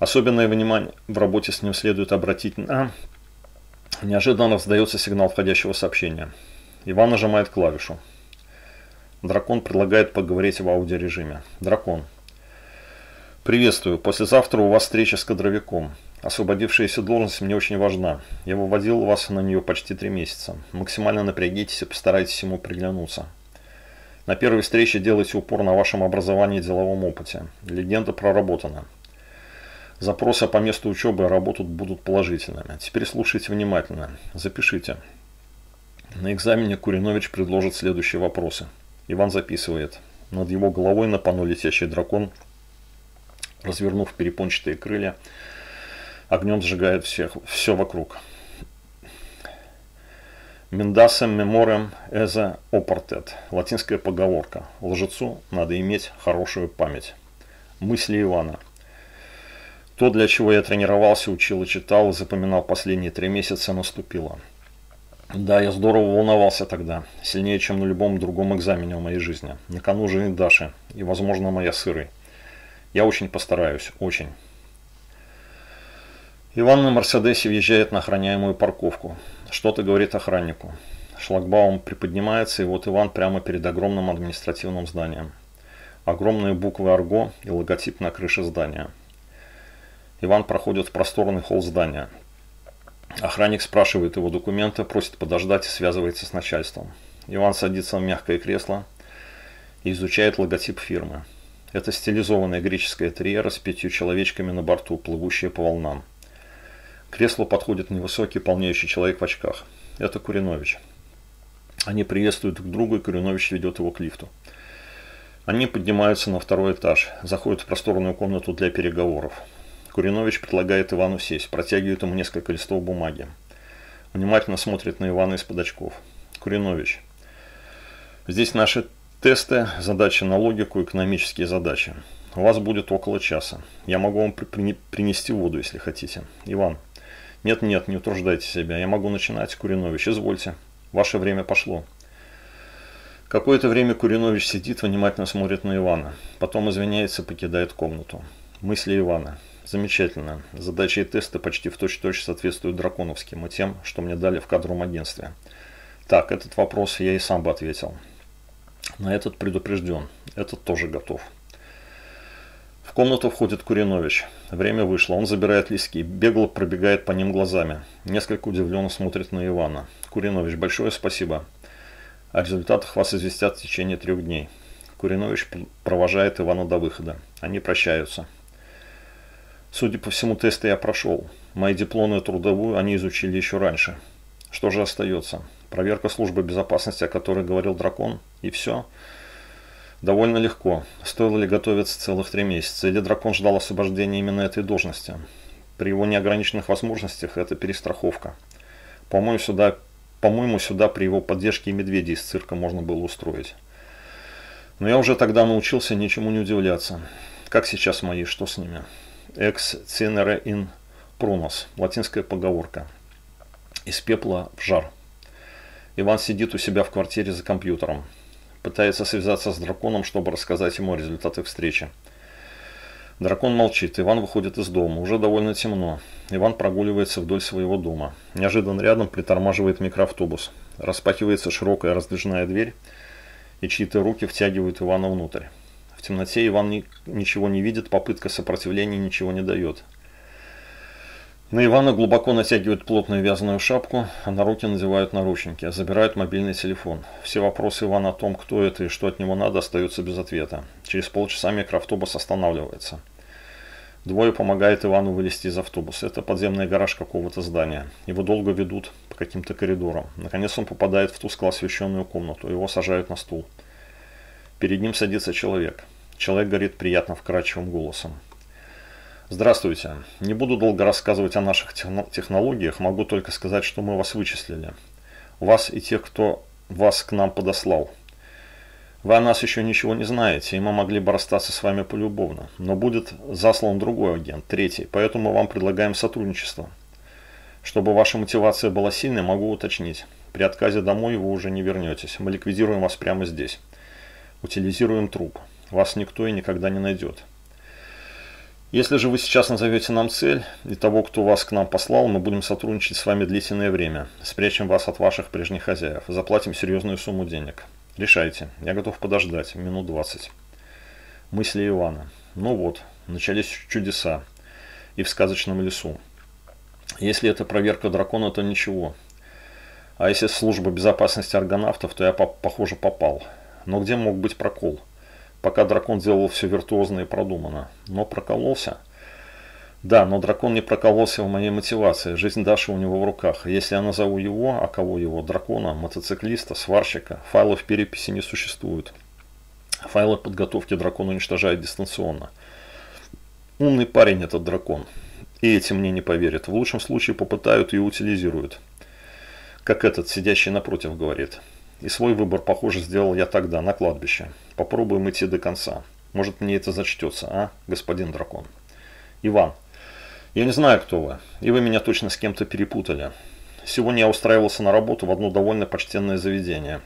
Особенное внимание в работе с ним следует обратить на... Неожиданно раздается сигнал входящего сообщения. Иван нажимает клавишу. Дракон предлагает поговорить в аудиорежиме. Дракон. Приветствую. Послезавтра у вас встреча с кадровиком. Освободившаяся должность мне очень важна. Я выводил вас на нее почти три месяца. Максимально напрягитесь и постарайтесь ему приглянуться. На первой встрече делайте упор на вашем образовании и деловом опыте. Легенда проработана. Запросы по месту учебы и работы будут положительными. Теперь слушайте внимательно. Запишите. На экзамене Куринович предложит следующие вопросы. Иван записывает. Над его головой на панно летящий дракон, развернув перепончатые крылья, огнем сжигает всех, все вокруг. Мендасе меморем эза опортет. Латинская поговорка. Лжецу надо иметь хорошую память. Мысли Ивана. То, для чего я тренировался, учил и читал, и запоминал последние три месяца, наступило. Да, я здорово волновался тогда, сильнее, чем на любом другом экзамене в моей жизни. На кону жизнь Даши и, возможно, моя с Ирой. Я очень постараюсь, очень. Иван на Мерседесе въезжает на охраняемую парковку. Что-то говорит охраннику. Шлагбаум приподнимается, и вот Иван прямо перед огромным административным зданием. Огромные буквы Арго и логотип на крыше здания. Иван проходит в просторный холл здания. Охранник спрашивает его документы, просит подождать и связывается с начальством. Иван садится в мягкое кресло и изучает логотип фирмы. Это стилизованная греческая триера с пятью человечками на борту, плывущая по волнам. К креслу подходит невысокий, полнеющий человек в очках. Это Куринович. Они приветствуют друг друга, и Куринович ведет его к лифту. Они поднимаются на второй этаж, заходят в просторную комнату для переговоров. Куринович предлагает Ивану сесть, протягивает ему несколько листов бумаги. Внимательно смотрит на Ивана из-под очков. Куринович. Здесь наши тесты, задачи на логику, экономические задачи. У вас будет около часа. Я могу вам при принести воду, если хотите. Иван. Нет-нет, не утруждайте себя. Я могу начинать. Куринович, извольте. Ваше время пошло. Какое-то время Куринович сидит, внимательно смотрит на Ивана. Потом извиняется и покидает комнату. Мысли Ивана. Замечательно. Задачи и тесты почти в точь-в-точь соответствуют драконовским и тем, что мне дали в кадровом агентстве. Так, этот вопрос я и сам бы ответил. На этот предупрежден. Этот тоже готов. В комнату входит Куринович. Время вышло. Он забирает листки. Бегло пробегает по ним глазами. Несколько удивленно смотрит на Ивана. Куринович, большое спасибо. О результатах вас известят в течение трех дней. Куринович провожает Ивана до выхода. Они прощаются. Судя по всему, тесты я прошел. Мои дипломы и трудовую они изучили еще раньше. Что же остается? Проверка службы безопасности, о которой говорил дракон, и все? Довольно легко. Стоило ли готовиться целых три месяца? Или дракон ждал освобождения именно этой должности? При его неограниченных возможностях это перестраховка. По-моему, сюда, по-моему, сюда при его поддержке и медведей из цирка можно было устроить. Но я уже тогда научился ничему не удивляться. Как сейчас мои, что с ними? Ex cenere in pronos. Латинская поговорка. Из пепла в жар. Иван сидит у себя в квартире за компьютером. Пытается связаться с драконом, чтобы рассказать ему результаты встречи. Дракон молчит. Иван выходит из дома. Уже довольно темно. Иван прогуливается вдоль своего дома. Неожиданно рядом притормаживает микроавтобус. Распахивается широкая раздвижная дверь, и чьи-то руки втягивают Ивана внутрь. В темноте Иван ни, ничего не видит, попытка сопротивления ничего не дает. На Ивана глубоко натягивают плотную вязаную шапку, а на руки надевают наручники, забирают мобильный телефон. Все вопросы Ивана о том, кто это и что от него надо, остаются без ответа. Через полчаса микроавтобус останавливается. Двое помогает Ивану вылезти из автобуса. Это подземный гараж какого-то здания. Его долго ведут по каким-то коридорам. Наконец он попадает в тускло освещенную комнату. Его сажают на стул. Перед ним садится человек. Человек говорит приятно вкрадчивым голосом. «Здравствуйте. Не буду долго рассказывать о наших технологиях. Могу только сказать, что мы вас вычислили. Вас и тех, кто вас к нам подослал. Вы о нас еще ничего не знаете, и мы могли бы расстаться с вами полюбовно. Но будет заслан другой агент, третий, поэтому мы вам предлагаем сотрудничество. Чтобы ваша мотивация была сильной, могу уточнить. При отказе домой вы уже не вернетесь. Мы ликвидируем вас прямо здесь. Утилизируем труп. Вас никто и никогда не найдет. Если же вы сейчас назовете нам цель и того, кто вас к нам послал, мы будем сотрудничать с вами длительное время. Спрячем вас от ваших прежних хозяев. Заплатим серьезную сумму денег. Решайте. Я готов подождать. Минут двадцать. Мысли Ивана. Ну вот, начались чудеса. И в сказочном лесу. Если это проверка дракона, то ничего. А если служба безопасности аргонавтов, то я, похоже, попал. Но где мог быть прокол? Пока дракон делал все виртуозно и продуманно. Но прокололся? Да, но дракон не прокололся в моей мотивации. Жизнь Даши у него в руках. Если я назову его, а кого его? Дракона, мотоциклиста, сварщика. Файлов переписи не существует. Файлы подготовки дракон уничтожает дистанционно. Умный парень этот дракон. И эти мне не поверят. В лучшем случае попытают и утилизируют. Как этот, сидящий напротив, говорит. И свой выбор, похоже, сделал я тогда, на кладбище. Попробуем идти до конца. Может, мне это зачтется, а, господин дракон? Иван. Я не знаю, кто вы, и вы меня точно с кем-то перепутали. Сегодня я устраивался на работу в одно довольно почтенное заведение.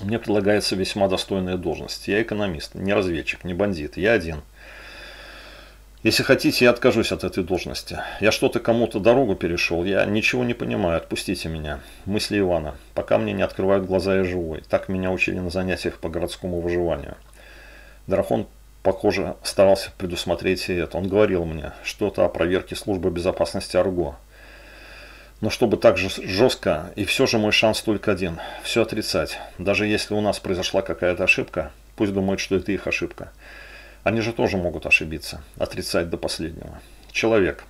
Мне предлагается весьма достойная должность. Я экономист, не разведчик, не бандит, я один. Если хотите, я откажусь от этой должности. Я что-то кому-то дорогу перешел, я ничего не понимаю, отпустите меня. Мысли Ивана. Пока мне не открывают глаза, я живой. Так меня учили на занятиях по городскому выживанию. Дракон, похоже, старался предусмотреть и это. Он говорил мне что-то о проверке службы безопасности Арго. Но чтобы так же жестко, и все же мой шанс только один. Все отрицать. Даже если у нас произошла какая-то ошибка, пусть думают, что это их ошибка. Они же тоже могут ошибиться. Отрицать до последнего. Человек.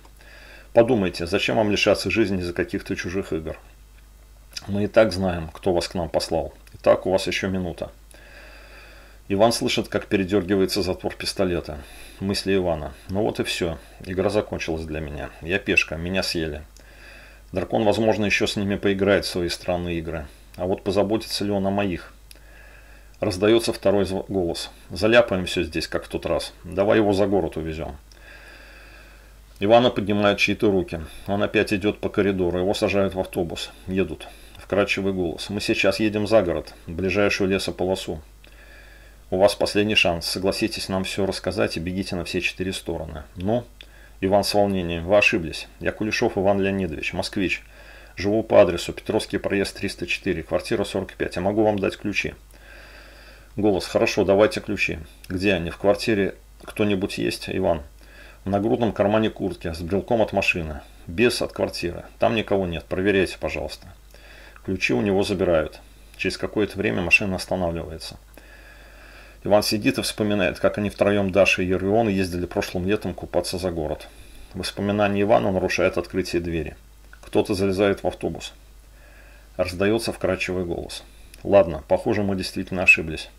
Подумайте, зачем вам лишаться жизни из-за каких-то чужих игр? Мы и так знаем, кто вас к нам послал. Итак, у вас еще минута. Иван слышит, как передергивается затвор пистолета. Мысли Ивана. Ну вот и все. Игра закончилась для меня. Я пешка. Меня съели. Дракон, возможно, еще с ними поиграет в свои странные игры. А вот позаботится ли он о моих? Раздается второй голос. Заляпаем все здесь, как в тот раз. Давай его за город увезем. Ивана поднимают чьи-то руки. Он опять идет по коридору. Его сажают в автобус. Едут. Вкрадчивый голос. Мы сейчас едем за город. В ближайшую лесополосу. У вас последний шанс. Согласитесь нам все рассказать и бегите на все четыре стороны. Ну, Иван с волнением. Вы ошиблись. Я Кулешов Иван Леонидович, москвич. Живу по адресу. Петровский проезд триста четыре, квартира сорок пять. Я могу вам дать ключи. Голос. Хорошо, давайте ключи. Где они? В квартире кто-нибудь есть, Иван? В нагрудном кармане куртки, с брелком от машины. Без от квартиры. Там никого нет. Проверяйте, пожалуйста. Ключи у него забирают. Через какое-то время машина останавливается. Иван сидит и вспоминает, как они втроем, Даша и Ерион, ездили прошлым летом купаться за город. Воспоминания Ивана нарушает открытие двери. Кто-то залезает в автобус. Раздается вкрадчивый голос. Ладно, похоже, мы действительно ошиблись.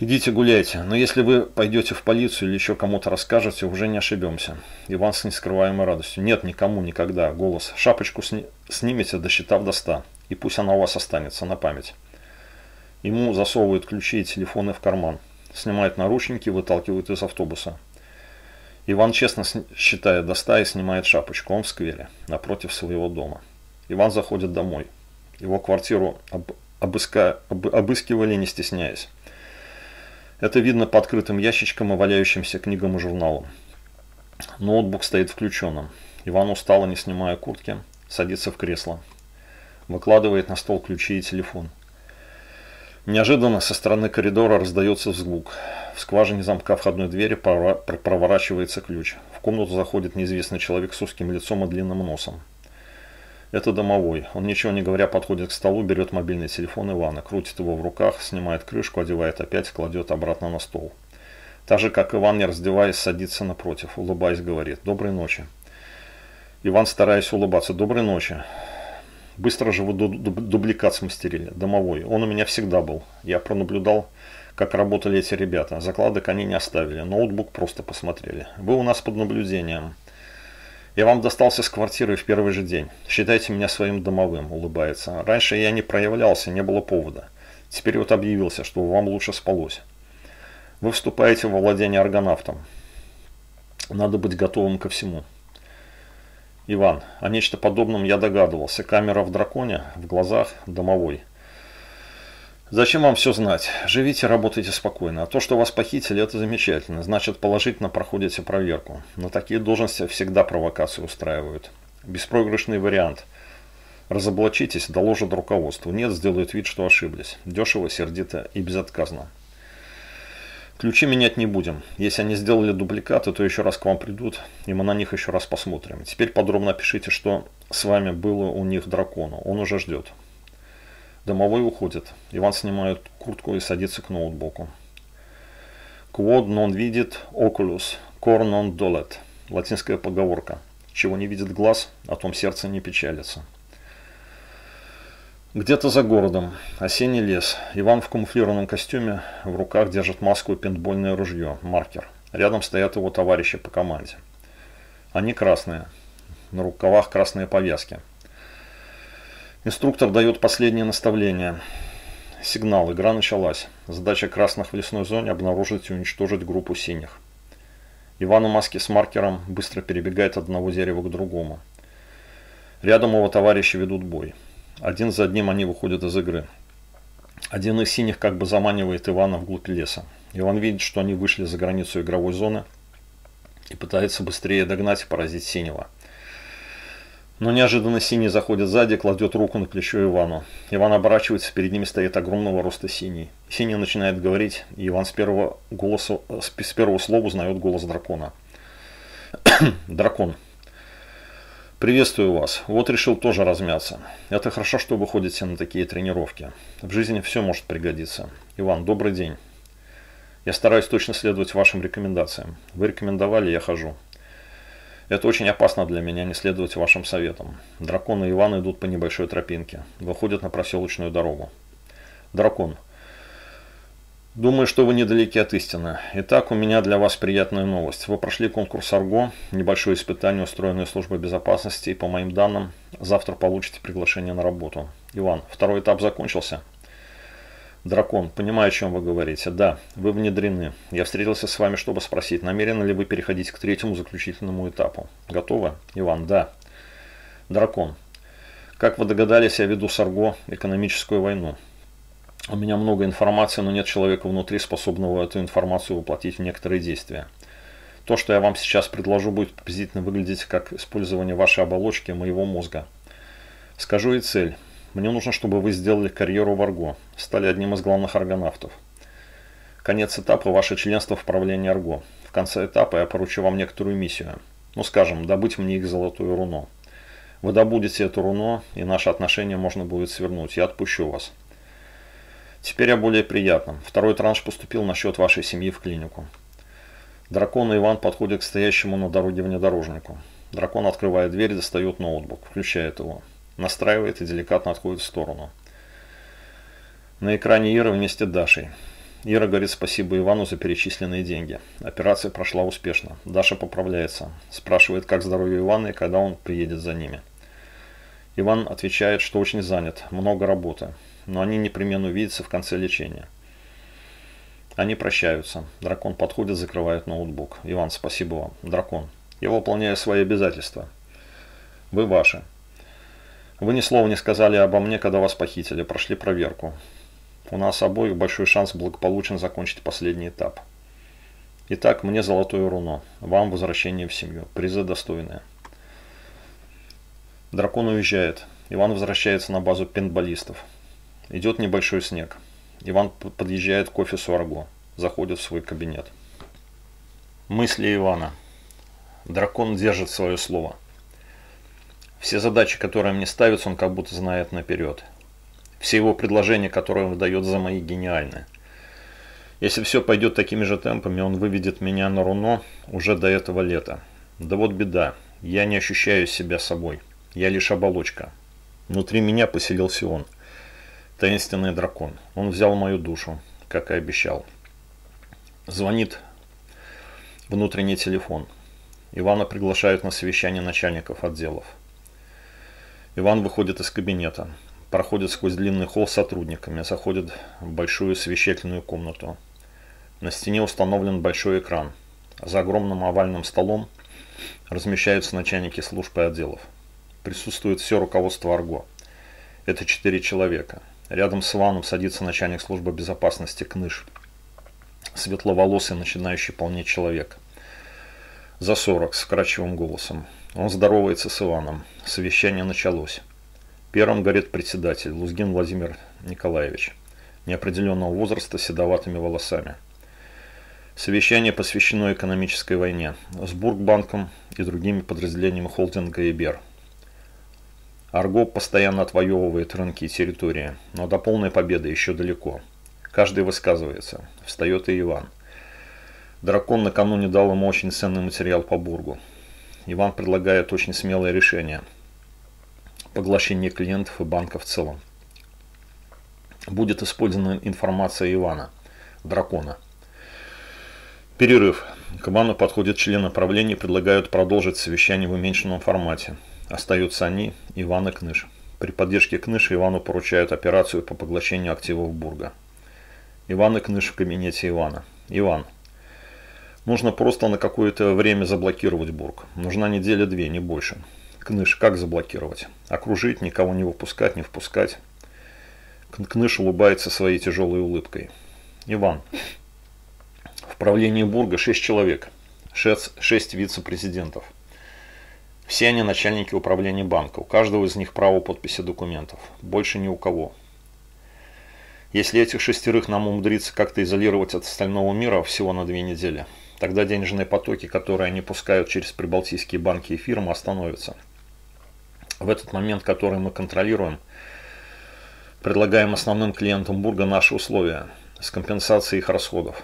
Идите гуляйте, но если вы пойдете в полицию или еще кому-то расскажете, уже не ошибемся. Иван с нескрываемой радостью. Нет, никому никогда. Голос. Шапочку сни... снимите, досчитав до ста. И пусть она у вас останется на память. Ему засовывают ключи и телефоны в карман. Снимают наручники, выталкивают из автобуса. Иван честно считает до ста и снимает шапочку. Он в сквере, напротив своего дома. Иван заходит домой. Его квартиру об, обыска, об, обыскивали, не стесняясь. Это видно по открытым ящичкам и валяющимся книгам и журналам. Ноутбук стоит включенным. Иван устало, не снимая куртки, садится в кресло. Выкладывает на стол ключи и телефон. Неожиданно со стороны коридора раздается звук. В скважине замка входной двери проворачивается ключ. В комнату заходит неизвестный человек с узким лицом и длинным носом. Это домовой. Он, ничего не говоря, подходит к столу, берет мобильный телефон Ивана, крутит его в руках, снимает крышку, одевает опять, кладет обратно на стол. Так же, как Иван, не раздеваясь, садится напротив, улыбаясь, говорит: «Доброй ночи». Иван, стараясь улыбаться: «Доброй ночи». Быстро же вы дубликат смастерили, домовой. Он у меня всегда был. Я пронаблюдал, как работали эти ребята. Закладок они не оставили, ноутбук просто посмотрели. Вы у нас под наблюдением. Я вам достался с квартиры в первый же день. Считайте меня своим домовым», — улыбается. «Раньше я не проявлялся, не было повода. Теперь вот объявился, что вам лучше спалось. Вы вступаете во владение аргонавтом. Надо быть готовым ко всему». Иван: «О нечто подобном я догадывался. Камера в драконе, в глазах домовой. Зачем вам все знать? Живите, работайте спокойно. А то, что вас похитили, это замечательно. Значит, положительно проходите проверку. На такие должности всегда провокации устраивают. Беспроигрышный вариант. Разоблачитесь, доложат руководству. Нет, сделают вид, что ошиблись. Дешево, сердито и безотказно. Ключи менять не будем. Если они сделали дубликаты, то еще раз к вам придут, и мы на них еще раз посмотрим. Теперь подробно опишите, что с вами было у них дракону. Он уже ждет». Домовой уходит. Иван снимает куртку и садится к ноутбуку. «Quod non vidit oculus, cor non dolet». Латинская поговорка. «Чего не видит глаз, о том сердце не печалится». Где-то за городом. Осенний лес. Иван в камуфлированном костюме, в руках держит маску и пейнтбольное ружье, маркер. Рядом стоят его товарищи по команде. Они красные. На рукавах красные повязки. Инструктор дает последнее наставление. Сигнал. Игра началась. Задача красных в лесной зоне — обнаружить и уничтожить группу синих. Иван в маске с маркером быстро перебегает от одного дерева к другому. Рядом его товарищи ведут бой. Один за одним они выходят из игры. Один из синих как бы заманивает Ивана вглубь леса. Иван видит, что они вышли за границу игровой зоны и пытается быстрее догнать и поразить синего. Но неожиданно синий заходит сзади и кладет руку на плечо Ивану. Иван оборачивается, перед ними стоит огромного роста синий. Синий начинает говорить, и Иван с первого, голоса, с первого слова узнает голос дракона. Дракон: «Приветствую вас. Вот решил тоже размяться. Это хорошо, что вы ходите на такие тренировки. В жизни все может пригодиться. Иван, добрый день. Я стараюсь точно следовать вашим рекомендациям. Вы рекомендовали, я хожу. Это очень опасно для меня, не следовать вашим советам». Дракон и Иван идут по небольшой тропинке. Выходят на проселочную дорогу. Дракон: «Думаю, что вы недалеки от истины. Итак, у меня для вас приятная новость. Вы прошли конкурс Арго, небольшое испытание, устроенное службой безопасности, и, по моим данным, завтра получите приглашение на работу». Иван: «Второй этап закончился?» Дракон: «Понимаю, о чем вы говорите. Да, вы внедрены. Я встретился с вами, чтобы спросить, намерены ли вы переходить к третьему заключительному этапу. Готовы?» Иван: «Да». Дракон: «Как вы догадались, я веду с Арго экономическую войну. У меня много информации, но нет человека внутри, способного эту информацию воплотить в некоторые действия. То, что я вам сейчас предложу, будет приблизительно выглядеть как использование вашей оболочки, моего мозга. Скажу и цель. Мне нужно, чтобы вы сделали карьеру в Арго, стали одним из главных аргонавтов. Конец этапа – ваше членство в правлении Арго. В конце этапа я поручу вам некоторую миссию. Ну, скажем, добыть мне их золотое руно. Вы добудете это руно, и наши отношения можно будет свернуть. Я отпущу вас. Теперь о более приятном. Второй транш поступил на счет вашей семьи в клинику». Дракон и Иван подходят к стоящему на дороге внедорожнику. Дракон открывает дверь, достает ноутбук, включает его, настраивает и деликатно отходит в сторону. На экране Ира вместе с Дашей. Ира говорит спасибо Ивану за перечисленные деньги. Операция прошла успешно. Даша поправляется. Спрашивает, как здоровье Ивана и когда он приедет за ними. Иван отвечает, что очень занят, много работы, но они непременно увидятся в конце лечения. Они прощаются. Дракон подходит, закрывает ноутбук. Иван, спасибо вам. Дракон. Я выполняю свои обязательства. Вы ваши. Вы ни слова не сказали обо мне, когда вас похитили. Прошли проверку. У нас обоих большой шанс благополучно закончить последний этап. Итак, мне золотое руно. Вам возвращение в семью. Призы достойные. Дракон уезжает. Иван возвращается на базу пейнтболистов. Идет небольшой снег. Иван подъезжает к офису Арго. Заходит в свой кабинет. Мысли Ивана. Дракон держит свое слово. Все задачи, которые мне ставятся, он как будто знает наперед. Все его предложения, которые он выдает за мои, гениальны. Если все пойдет такими же темпами, он выведет меня на руно уже до этого лета. Да вот беда. Я не ощущаю себя собой. Я лишь оболочка. Внутри меня поселился он. Таинственный дракон. Он взял мою душу, как и обещал. Звонит внутренний телефон. Ивана приглашают на совещание начальников отделов. Иван выходит из кабинета. Проходит сквозь длинный холл с сотрудниками, заходит в большую совещательную комнату. На стене установлен большой экран. За огромным овальным столом размещаются начальники служб и отделов. Присутствует все руководство Арго. Это четыре человека. Рядом с Иваном садится начальник службы безопасности Кныш. Светловолосый, начинающий полнеть человек. За сорок, с вкрадчивым голосом. Он здоровается с Иваном. Совещание началось. Первым горит председатель Лузгин Владимир Николаевич, неопределенного возраста, с седоватыми волосами. Совещание посвящено экономической войне с Бургбанком и другими подразделениями холдинга «Ибер». Арго постоянно отвоевывает рынки и территории, но до полной победы еще далеко. Каждый высказывается. Встает и Иван. Дракон накануне дал ему очень ценный материал по Бургу. Иван предлагает очень смелое решение – поглощение клиентов и банка в целом. Будет использована информация Ивана, дракона. Перерыв. К Ивану подходят члены правления и предлагают продолжить совещание в уменьшенном формате. Остаются они, Иван и Кныш. При поддержке Кныша Ивану поручают операцию по поглощению активов Бурга. Иван и Кныш в кабинете Ивана. Иван. Нужно просто на какое-то время заблокировать Бург. Нужна неделя-две, не больше. Кныш, как заблокировать? Окружить, никого не выпускать, не впускать. Кныш улыбается своей тяжелой улыбкой. Иван. В правлении Бурга шесть человек. шесть вице-президентов. Все они начальники управления банка. У каждого из них право подписи документов. Больше ни у кого. Если этих шестерых нам умудрится как-то изолировать от остального мира всего на две недели, тогда денежные потоки, которые они пускают через прибалтийские банки и фирмы, остановятся. В этот момент, который мы контролируем, предлагаем основным клиентам Бурга наши условия с компенсацией их расходов.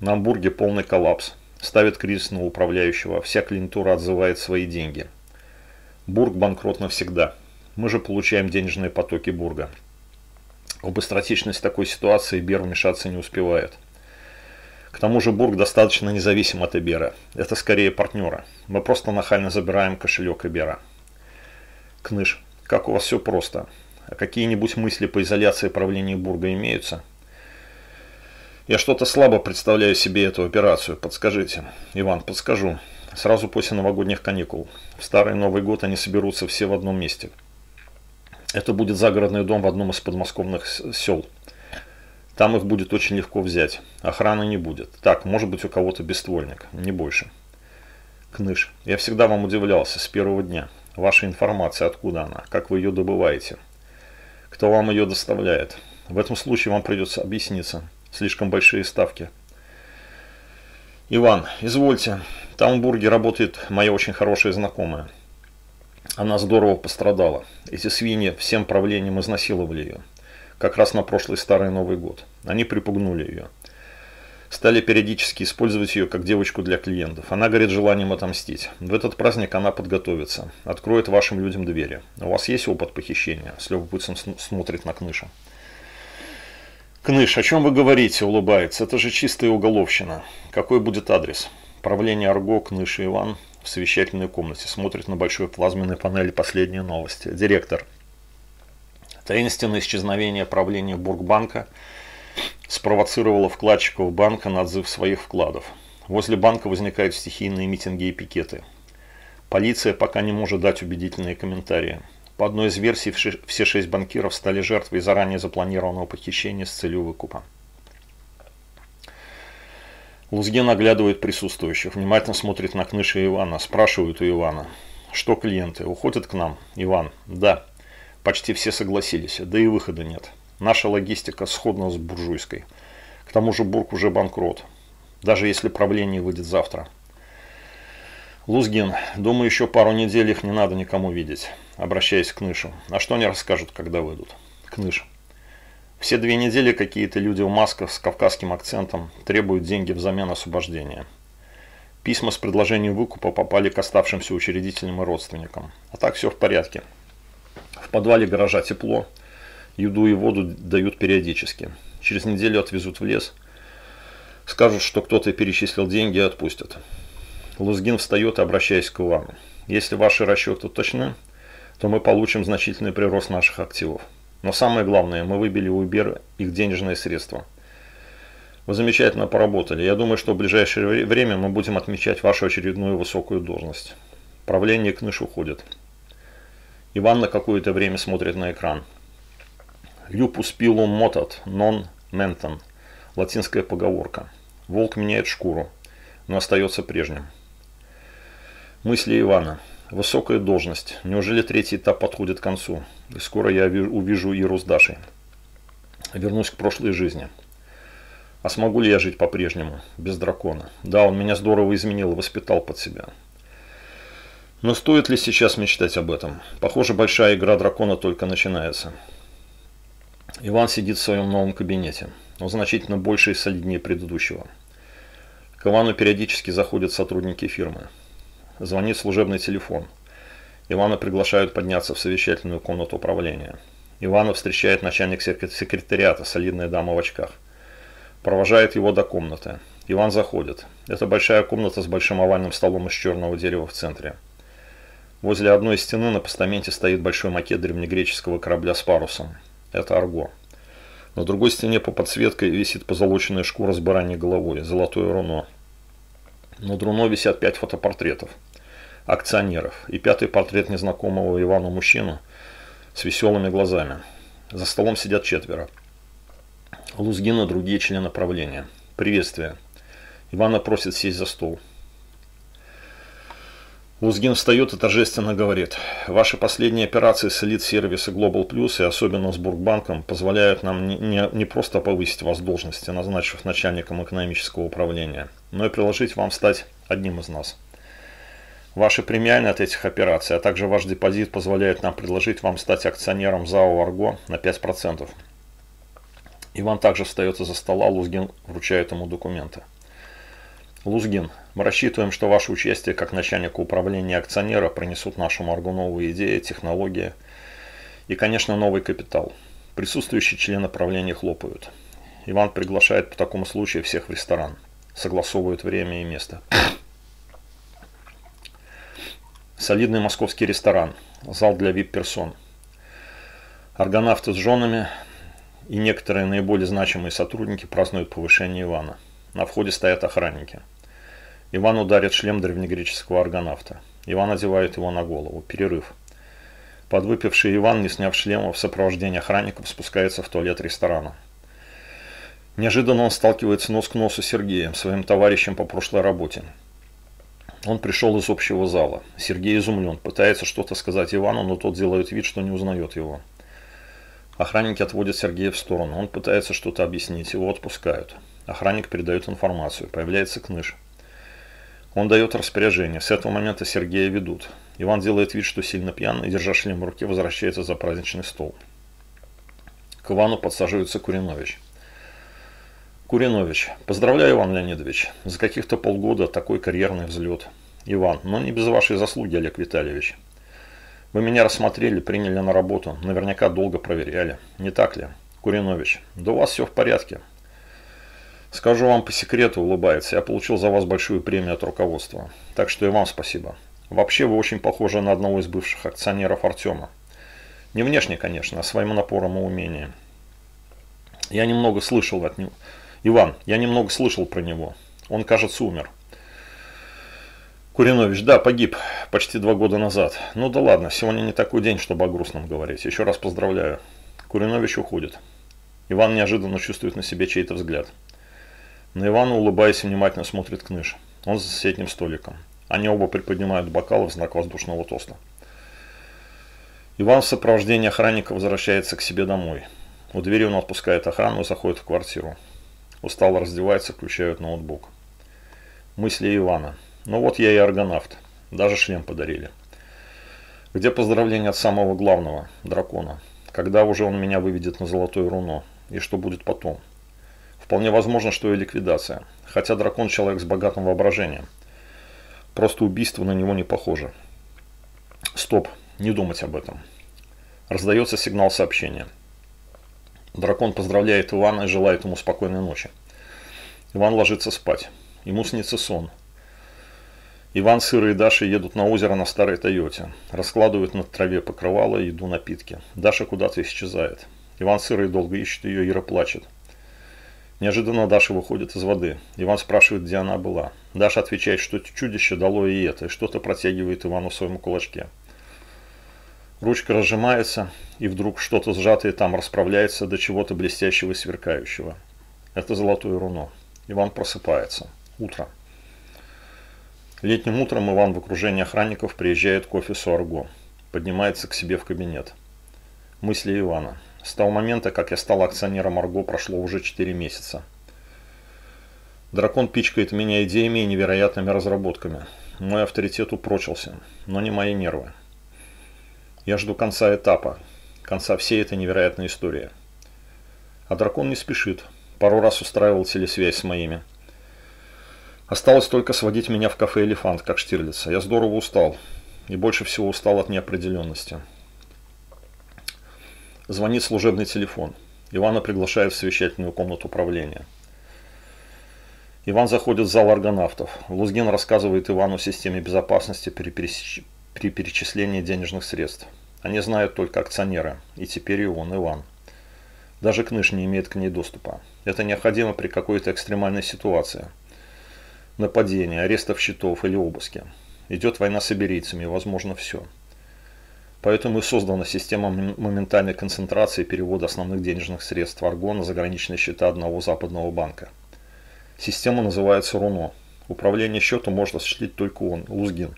На Бурге полный коллапс, ставят кризисного управляющего, вся клиентура отзывает свои деньги. Бург банкрот навсегда. Мы же получаем денежные потоки Бурга. В быстротечность такой ситуации Бер вмешаться не успевает. К тому же Бург достаточно независим от Ибера. Это скорее партнеры. Мы просто нахально забираем кошелек Ибера. Кныш, как у вас все просто. А какие-нибудь мысли по изоляции правления Бурга имеются? Я что-то слабо представляю себе эту операцию. Подскажите. Иван, подскажу. Сразу после новогодних каникул. В Старый Новый год они соберутся все в одном месте. Это будет загородный дом в одном из подмосковных сел. Там их будет очень легко взять. Охраны не будет. Так, может быть, у кого-то бесствольник. Не больше. Кныш, я всегда вам удивлялся с первого дня. Ваша информация, откуда она? Как вы ее добываете? Кто вам ее доставляет? В этом случае вам придется объясниться. Слишком большие ставки. Иван, извольте. Там в Бурге работает моя очень хорошая знакомая. Она здорово пострадала. Эти свиньи всем правлением изнасиловали ее. Как раз на прошлый Старый Новый год. Они припугнули ее. Стали периодически использовать ее как девочку для клиентов. Она горит желанием отомстить. В этот праздник она подготовится. Откроет вашим людям двери. У вас есть опыт похищения? С любопытством смотрит на Кныша. Кныш, о чем вы говорите? Улыбается. Это же чистая уголовщина. Какой будет адрес? Правление Арго, Кныш и Иван. в совещательной комнате, смотрит на большой плазменной панели последние новости. Директор. Таинственное исчезновение правления Бургбанка спровоцировало вкладчиков банка на отзыв своих вкладов. Возле банка возникают стихийные митинги и пикеты. Полиция пока не может дать убедительные комментарии. По одной из версий, все шесть банкиров стали жертвой заранее запланированного похищения с целью выкупа. Лузген оглядывает присутствующих, внимательно смотрит на Кныша и Ивана, спрашивают у Ивана. Что клиенты, уходят к нам? Иван. Да. Почти все согласились, да и выхода нет. Наша логистика сходна с буржуйской. К тому же Бург уже банкрот, даже если правление выйдет завтра. Лузгин, думаю, еще пару недель их не надо никому видеть, обращаясь к Кнышу. А что они расскажут, когда выйдут? Кныш. Все две недели какие-то люди в масках с кавказским акцентом требуют деньги взамен освобождения. Письма с предложением выкупа попали к оставшимся учредителям и родственникам. А так все в порядке. В подвале гаража тепло, еду и воду дают периодически. Через неделю отвезут в лес, скажут, что кто-то перечислил деньги и отпустят. Лузгин встает и обращаясь к Ивану. Если ваши расчеты точны, то мы получим значительный прирост наших активов. Но самое главное, мы выбили у Ибера их денежные средства. Вы замечательно поработали. Я думаю, что в ближайшее время мы будем отмечать вашу очередную высокую должность. Правление Кныш уходит. Иван на какое-то время смотрит на экран. Lupus pilum mutat, non mentem. Латинская поговорка. Волк меняет шкуру, но остается прежним. Мысли Ивана. Высокая должность. Неужели третий этап подходит к концу? И скоро я увижу Иру с Дашей. Вернусь к прошлой жизни. А смогу ли я жить по-прежнему, без дракона? Да, он меня здорово изменил и воспитал под себя. Но стоит ли сейчас мечтать об этом? Похоже, большая игра дракона только начинается. Иван сидит в своем новом кабинете, но значительно больше и солиднее предыдущего. К Ивану периодически заходят сотрудники фирмы. Звонит служебный телефон. Ивана приглашают подняться в совещательную комнату управления. Ивана встречает начальник секретариата, солидная дама в очках. Провожает его до комнаты. Иван заходит. Это большая комната с большим овальным столом из черного дерева в центре. Возле одной стены на постаменте стоит большой макет древнегреческого корабля с парусом. Это Арго. На другой стене по подсветке висит позолоченная шкура с бараньей головой, золотое руно. Над руно висят пять фотопортретов акционеров и пятый портрет незнакомого Ивану мужчину с веселыми глазами. За столом сидят четверо. Лузгин и другие члены правления. Приветствие. Ивана просит сесть за стол. Лузгин встает и торжественно говорит. Ваши последние операции с Элит-сервис и Global Plus, и особенно с Бургбанком, позволяют нам не, не, не просто повысить вас в должности, назначив начальником экономического управления, но и предложить вам стать одним из нас. Ваши премиальные от этих операций, а также ваш депозит позволяет нам предложить вам стать акционером ЗАО «Арго» на пять процентов. Иван также встает из-за стола, Лузгин вручает ему документы. Лузгин, мы рассчитываем, что ваше участие как начальника управления и акционера принесут нашему Арго новые идеи, технологии и, конечно, новый капитал. Присутствующие члены правления хлопают. Иван приглашает по такому случаю всех в ресторан. Согласовывают время и место. Солидный московский ресторан. Зал для ви ай пи-персон. Аргонавты с женами и некоторые наиболее значимые сотрудники празднуют повышение Ивана. На входе стоят охранники. Иван ударит шлем древнегреческого аргонавта. Иван одевает его на голову. Перерыв. Подвыпивший Иван, не сняв шлема, в сопровождении охранников спускается в туалет ресторана. Неожиданно он сталкивается нос к носу с Сергеем, своим товарищем по прошлой работе. Он пришел из общего зала. Сергей изумлен, пытается что-то сказать Ивану, но тот делает вид, что не узнает его. Охранники отводят Сергея в сторону. Он пытается что-то объяснить, его отпускают. Охранник передает информацию. Появляется Кныш. Он дает распоряжение. С этого момента Сергея ведут. Иван делает вид, что сильно пьян, и, держа шлем в руке, возвращается за праздничный стол. К Ивану подсаживается Куринович. Куринович. Поздравляю, Иван Леонидович. За каких-то полгода такой карьерный взлет. Иван. Но не без вашей заслуги, Олег Витальевич. Вы меня рассмотрели, приняли на работу. Наверняка долго проверяли. Не так ли? Куринович. Да у вас все в порядке. Скажу вам по секрету, улыбается, я получил за вас большую премию от руководства. Так что и вам спасибо. Вообще вы очень похожи на одного из бывших акционеров Артема. Не внешне, конечно, а своим напором и умением. Я немного слышал от него. Иван, я немного слышал про него. Он, кажется, умер. Куринович, да, погиб почти два года назад. Ну да ладно, сегодня не такой день, чтобы о грустном говорить. Еще раз поздравляю. Куринович уходит. Иван неожиданно чувствует на себе чей-то взгляд. На Ивана, улыбаясь, внимательно смотрит Кныш. Он за соседним столиком. Они оба приподнимают бокалы в знак воздушного тоста. Иван в сопровождении охранника возвращается к себе домой. У двери он отпускает охрану и заходит в квартиру. Устало раздевается, включают ноутбук. Мысли Ивана. Ну вот я и аргонавт. Даже шлем подарили. Где поздравление от самого главного, дракона? Когда уже он меня выведет на золотое руно? И что будет потом? Вполне возможно, что и ликвидация. Хотя дракон человек с богатым воображением. Просто убийство на него не похоже. Стоп, не думать об этом. Раздается сигнал сообщения. Дракон поздравляет Ивана и желает ему спокойной ночи. Иван ложится спать. Ему снится сон. Иван, Сыра и Даша едут на озеро на старой Тойоте. Раскладывают на траве покрывало, еду, напитки. Даша куда-то исчезает. Иван, Сыра и долго ищет ее, Ира плачет. Неожиданно Даша выходит из воды. Иван спрашивает, где она была. Даша отвечает, что чудище дало ей это, и что-то протягивает Ивану в своем кулачке. Ручка разжимается, и вдруг что-то сжатое там расправляется до чего-то блестящего и сверкающего. Это золотое руно. Иван просыпается. Утро. Летним утром Иван в окружении охранников приезжает к офису Арго. Поднимается к себе в кабинет. Мысли Ивана. С того момента, как я стал акционером Арго, прошло уже четыре месяца. Дракон пичкает меня идеями и невероятными разработками. Мой авторитет упрочился, но не мои нервы. Я жду конца этапа, конца всей этой невероятной истории. А дракон не спешит. Пару раз устраивал телесвязь с моими. Осталось только сводить меня в кафе «Элефант», как Штирлица. Я здорово устал. И больше всего устал от неопределенности. Звонит служебный телефон. Ивана приглашают в совещательную комнату управления. Иван заходит в зал аргонавтов. Лузгин рассказывает Ивану о системе безопасности при, пересеч... при перечислении денежных средств. Они знают только акционеры. И теперь и он, Иван. Даже Кныш не имеет к ней доступа. Это необходимо при какой-то экстремальной ситуации. Нападение, арестов счетов или обыски. Идет война с иберийцами, и возможно все. Поэтому и создана система моментальной концентрации перевода основных денежных средств Арго на заграничные счета одного западного банка. Система называется Руно. Управление счетом может осуществить только он, Лузгин.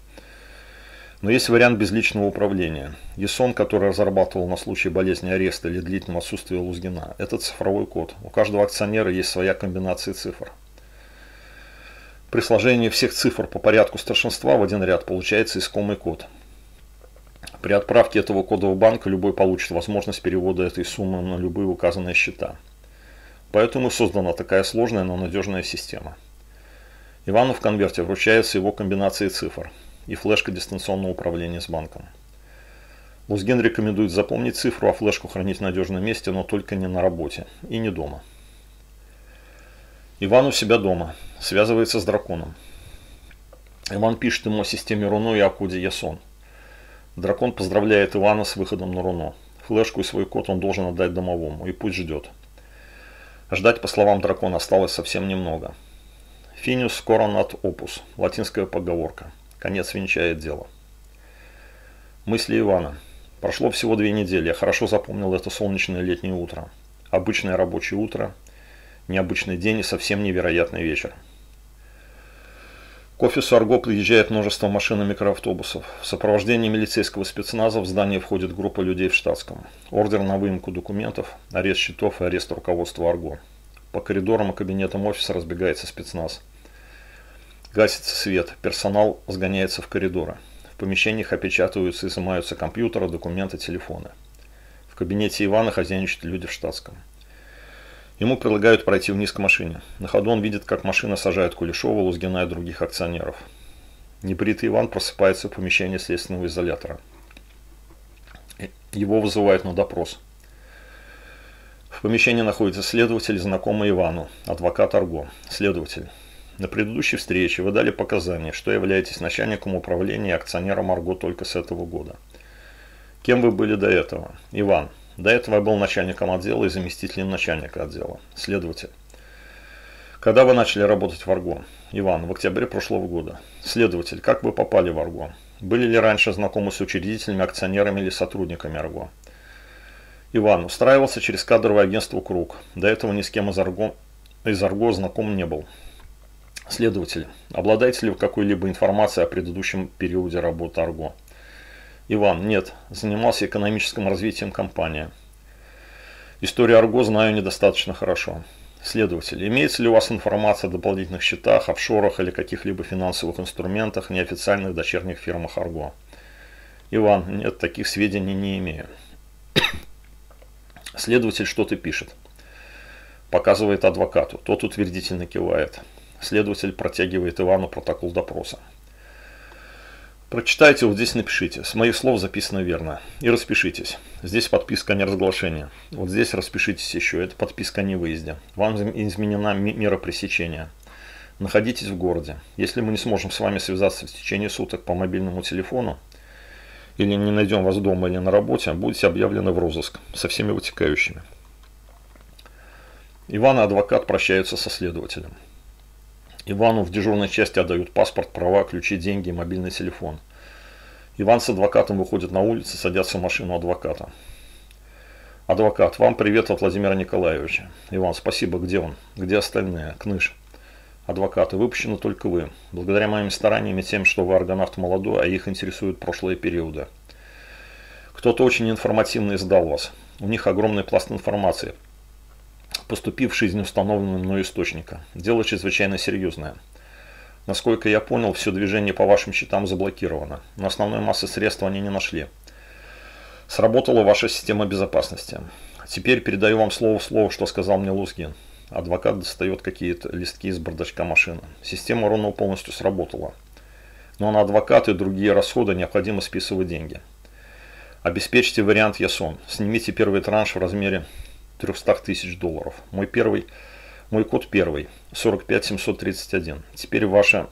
Но есть вариант безличного управления. ЕСОН, который разрабатывал на случай болезни, ареста или длительного отсутствия Лузгина, это цифровой код. У каждого акционера есть своя комбинация цифр. При сложении всех цифр по порядку старшинства в один ряд получается искомый код. При отправке этого кода в банк любой получит возможность перевода этой суммы на любые указанные счета. Поэтому создана такая сложная, но надежная система. Ивану в конверте вручается его комбинации цифр и флешка дистанционного управления с банком. Лузгин рекомендует запомнить цифру, а флешку хранить в надежном месте, но только не на работе и не дома. Иван у себя дома. Связывается с драконом. Иван пишет ему о системе Руно и о коде ЕСОН. Дракон поздравляет Ивана с выходом на Руно. Флешку и свой код он должен отдать домовому, и пусть ждет. Ждать, по словам дракона, осталось совсем немного. Finis coronat opus. Латинская поговорка. Конец венчает дело. Мысли Ивана. Прошло всего две недели. Я хорошо запомнил это солнечное летнее утро. Обычное рабочее утро. Необычный день и совсем невероятный вечер. К офису Арго подъезжает множество машин и микроавтобусов. В сопровождении милицейского спецназа в здание входит группа людей в штатском. Ордер на выемку документов, арест счетов и арест руководства Арго. По коридорам и кабинетам офиса разбегается спецназ. Гасится свет, персонал сгоняется в коридоры. В помещениях опечатываются и изымаются компьютеры, документы, телефоны. В кабинете Ивана хозяйничают люди в штатском. Ему предлагают пройти вниз к машине. На ходу он видит, как машина сажает Кулешова, Лузгина и других акционеров. Небритый Иван просыпается в помещении следственного изолятора. Его вызывают на допрос. В В помещении находится следователь, знакомый Ивану, адвокат Арго. Следователь. На предыдущей встрече вы дали показания, что являетесь начальником управления и акционером Арго только с этого года. Кем вы были до этого? Иван. До этого я был начальником отдела и заместителем начальника отдела. Следователь. Когда вы начали работать в Арго? Иван. В октябре прошлого года. Следователь. Как вы попали в Арго? Были ли раньше знакомы с учредителями, акционерами или сотрудниками Арго? Иван. Устраивался через кадровое агентство «Круг». До этого ни с кем из Арго, из Арго знаком не был. Следователь. Обладаете ли вы какой-либо информацией о предыдущем периоде работы Арго? Иван. Нет. Занимался экономическим развитием компании. Историю Арго знаю недостаточно хорошо. Следователь. Имеется ли у вас информация о дополнительных счетах, офшорах или каких-либо финансовых инструментах, неофициальных дочерних фирмах Арго? Иван. Нет, таких сведений не имею. Следователь что-то пишет. Показывает адвокату. Тот утвердительно кивает. Следователь протягивает Ивану протокол допроса. Прочитайте, вот здесь напишите. С моих слов записано верно. И распишитесь. Здесь подписка о неразглашении. Вот здесь распишитесь еще. Это подписка о невыезде. Вам изменена мера пресечения. Находитесь в городе. Если мы не сможем с вами связаться в течение суток по мобильному телефону, или не найдем вас дома или на работе, будете объявлены в розыск со всеми вытекающими. Иван и адвокат прощаются со следователем. Ивану в дежурной части отдают паспорт, права, ключи, деньги и мобильный телефон. Иван с адвокатом выходит на улицу, садятся в машину адвоката. Адвокат, вам привет от Владимира Николаевича. Иван, спасибо, где он? Где остальные? Кныш. Адвокаты, выпущены только вы. Благодаря моим стараниям и тем, что вы аргонавт молодой, а их интересуют прошлые периоды. Кто-то очень информативно издал вас. У них огромный пласт информации, поступивший из неустановленного мной источника. Дело чрезвычайно серьезное. Насколько я понял, все движение по вашим счетам заблокировано. Но основной массы средств они не нашли. Сработала ваша система безопасности. Теперь передаю вам слово в слово, что сказал мне Лузгин. Адвокат достает какие-то листки из бардачка машины. Система ровно полностью сработала. Но на адвокаты и другие расходы необходимо списывать деньги. Обеспечьте вариант «Ясон». Снимите первый транш в размере триста тысяч долларов. Мой, первый, мой код первый, сорок пять семьсот тридцать один. Теперь ваша,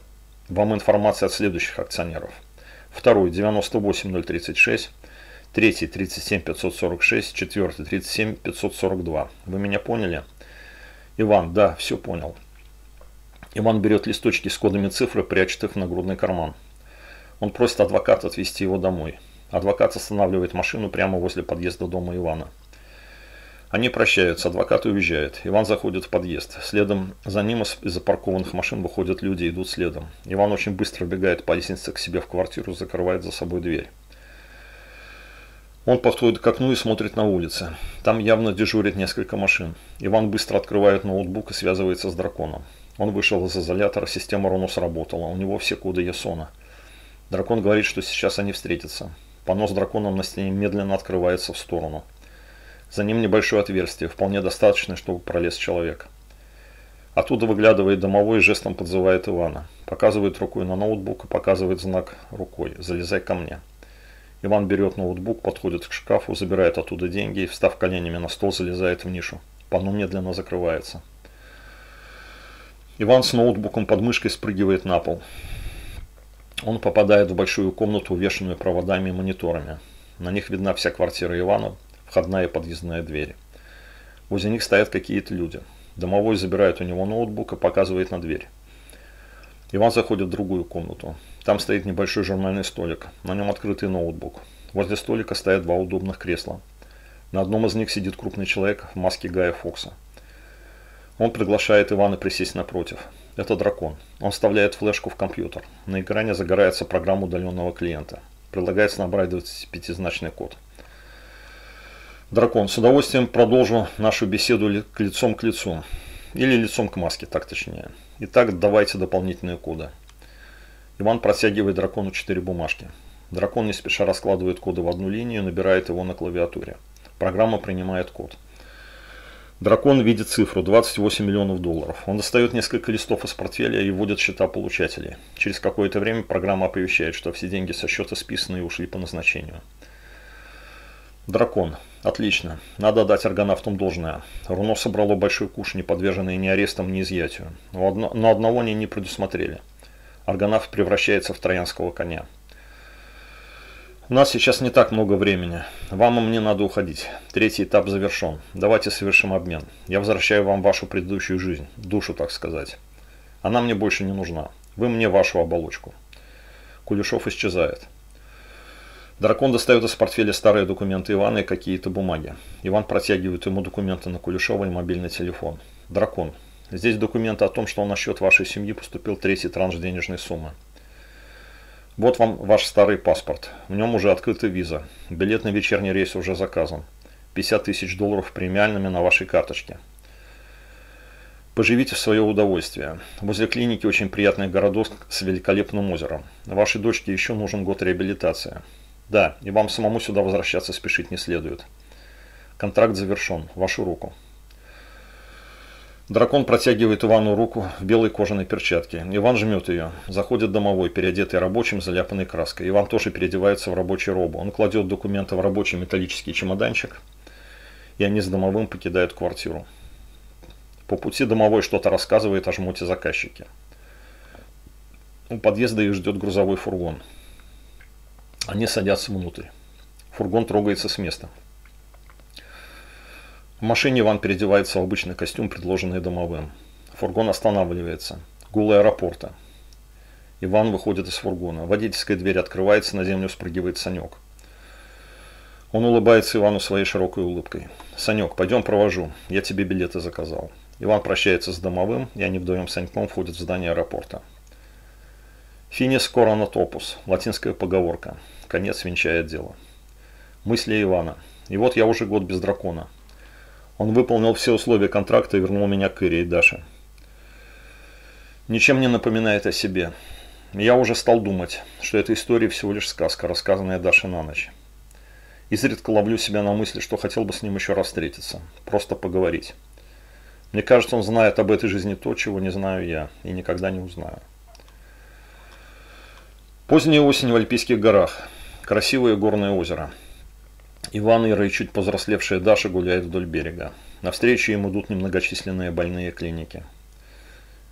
вам информация от следующих акционеров. Второй, девяносто восемь ноль тридцать шесть. Третий, тридцать семь пятьсот сорок шесть. Четвертый, тридцать семь пятьсот сорок два. Вы меня поняли? Иван, да, все понял. Иван берет листочки с кодами цифры, прячет их в нагрудный карман. Он просит адвоката отвезти его домой. Адвокат останавливает машину прямо возле подъезда дома Ивана. Они прощаются, адвокат уезжает. Иван заходит в подъезд. Следом за ним из запаркованных машин выходят люди, идут следом. Иван очень быстро бегает по лестнице к себе в квартиру, закрывает за собой дверь. Он подходит к окну и смотрит на улицы. Там явно дежурит несколько машин. Иван быстро открывает ноутбук и связывается с драконом. Он вышел из изолятора, система ровно сработала. У него все коды Ясона. Дракон говорит, что сейчас они встретятся. Понос с драконом на стене медленно открывается в сторону. За ним небольшое отверстие, вполне достаточное, чтобы пролез человек. Оттуда выглядывает домовой и жестом подзывает Ивана. Показывает рукой на ноутбук и показывает знак рукой «Залезай ко мне». Иван берет ноутбук, подходит к шкафу, забирает оттуда деньги и, встав коленями на стол, залезает в нишу. Панно медленно закрывается. Иван с ноутбуком под мышкой спрыгивает на пол. Он попадает в большую комнату, увешанную проводами и мониторами. На них видна вся квартира Ивана, входная и подъездная двери. Возле них стоят какие-то люди. Домовой забирает у него ноутбук и показывает на дверь. Иван заходит в другую комнату. Там стоит небольшой журнальный столик. На нем открытый ноутбук. Возле столика стоят два удобных кресла. На одном из них сидит крупный человек в маске Гая Фокса. Он приглашает Ивана присесть напротив. Это дракон. Он вставляет флешку в компьютер. На экране загорается программа удаленного клиента. Предлагается набрать двадцатипятизначный код. Дракон, с удовольствием продолжу нашу беседу к лицом к лицу. Или лицом к маске, так точнее. Итак, давайте дополнительные коды. Иван протягивает дракону четыре бумажки. Дракон не спеша раскладывает коды в одну линию и набирает его на клавиатуре. Программа принимает код. Дракон видит цифру двадцать восемь миллионов долларов. Он достает несколько листов из портфеля и вводит счета получателей. Через какое-то время программа оповещает, что все деньги со счета списаны и ушли по назначению. Дракон. Отлично. Надо дать аргонавтам должное. Руно собрало большой куш, не подверженный ни арестам, ни изъятию. Но, одно, но одного они не предусмотрели. Аргонавт превращается в троянского коня. У нас сейчас не так много времени. Вам и мне надо уходить. Третий этап завершен. Давайте совершим обмен. Я возвращаю вам вашу предыдущую жизнь. Душу, так сказать. Она мне больше не нужна. Вы мне вашу оболочку. Кулешов исчезает. Дракон достает из портфеля старые документы Ивана и какие-то бумаги. Иван протягивает ему документы на Кулешова и мобильный телефон. Дракон. Здесь документы о том, что на счет вашей семьи поступил третий транш денежной суммы. Вот вам ваш старый паспорт. В нем уже открыта виза. Билет на вечерний рейс уже заказан. пятьдесят тысяч долларов премиальными на вашей карточке. Поживите в свое удовольствие. Возле клиники очень приятный городок с великолепным озером. Вашей дочке еще нужен год реабилитации. Да, и вам самому сюда возвращаться спешить не следует. Контракт завершен. Вашу руку. Дракон протягивает Ивану руку в белой кожаной перчатке. Иван жмет ее. Заходит домовой, переодетый рабочим, заляпанной краской. Иван тоже переодевается в рабочую робу. Он кладет документы в рабочий металлический чемоданчик, и они с домовым покидают квартиру. По пути домовой что-то рассказывает о жмоте заказчике. У подъезда их ждет грузовой фургон. Они садятся внутрь. Фургон трогается с места. В машине Иван переодевается в обычный костюм, предложенный домовым. Фургон останавливается. Гул аэропорта. Иван выходит из фургона. Водительская дверь открывается, на землю спрыгивает Санек. Он улыбается Ивану своей широкой улыбкой. «Санек, пойдем провожу. Я тебе билеты заказал». Иван прощается с домовым, и они вдвоем с Саньком входят в здание аэропорта. «Finis coronat opus» – латинская поговорка. Конец венчает дело. Мысли Ивана. «И вот я уже год без дракона». Он выполнил все условия контракта и вернул меня к Ире и Даше. Ничем не напоминает о себе. Я уже стал думать, что эта история всего лишь сказка, рассказанная Даше на ночь. Изредка ловлю себя на мысли, что хотел бы с ним еще раз встретиться. Просто поговорить. Мне кажется, он знает об этой жизни то, чего не знаю я и никогда не узнаю. Поздняя осень в Альпийских горах. Красивое горное озеро. Иван, Ира и чуть повзрослевшая Даша гуляют вдоль берега. Навстречу им идут немногочисленные больные клиники.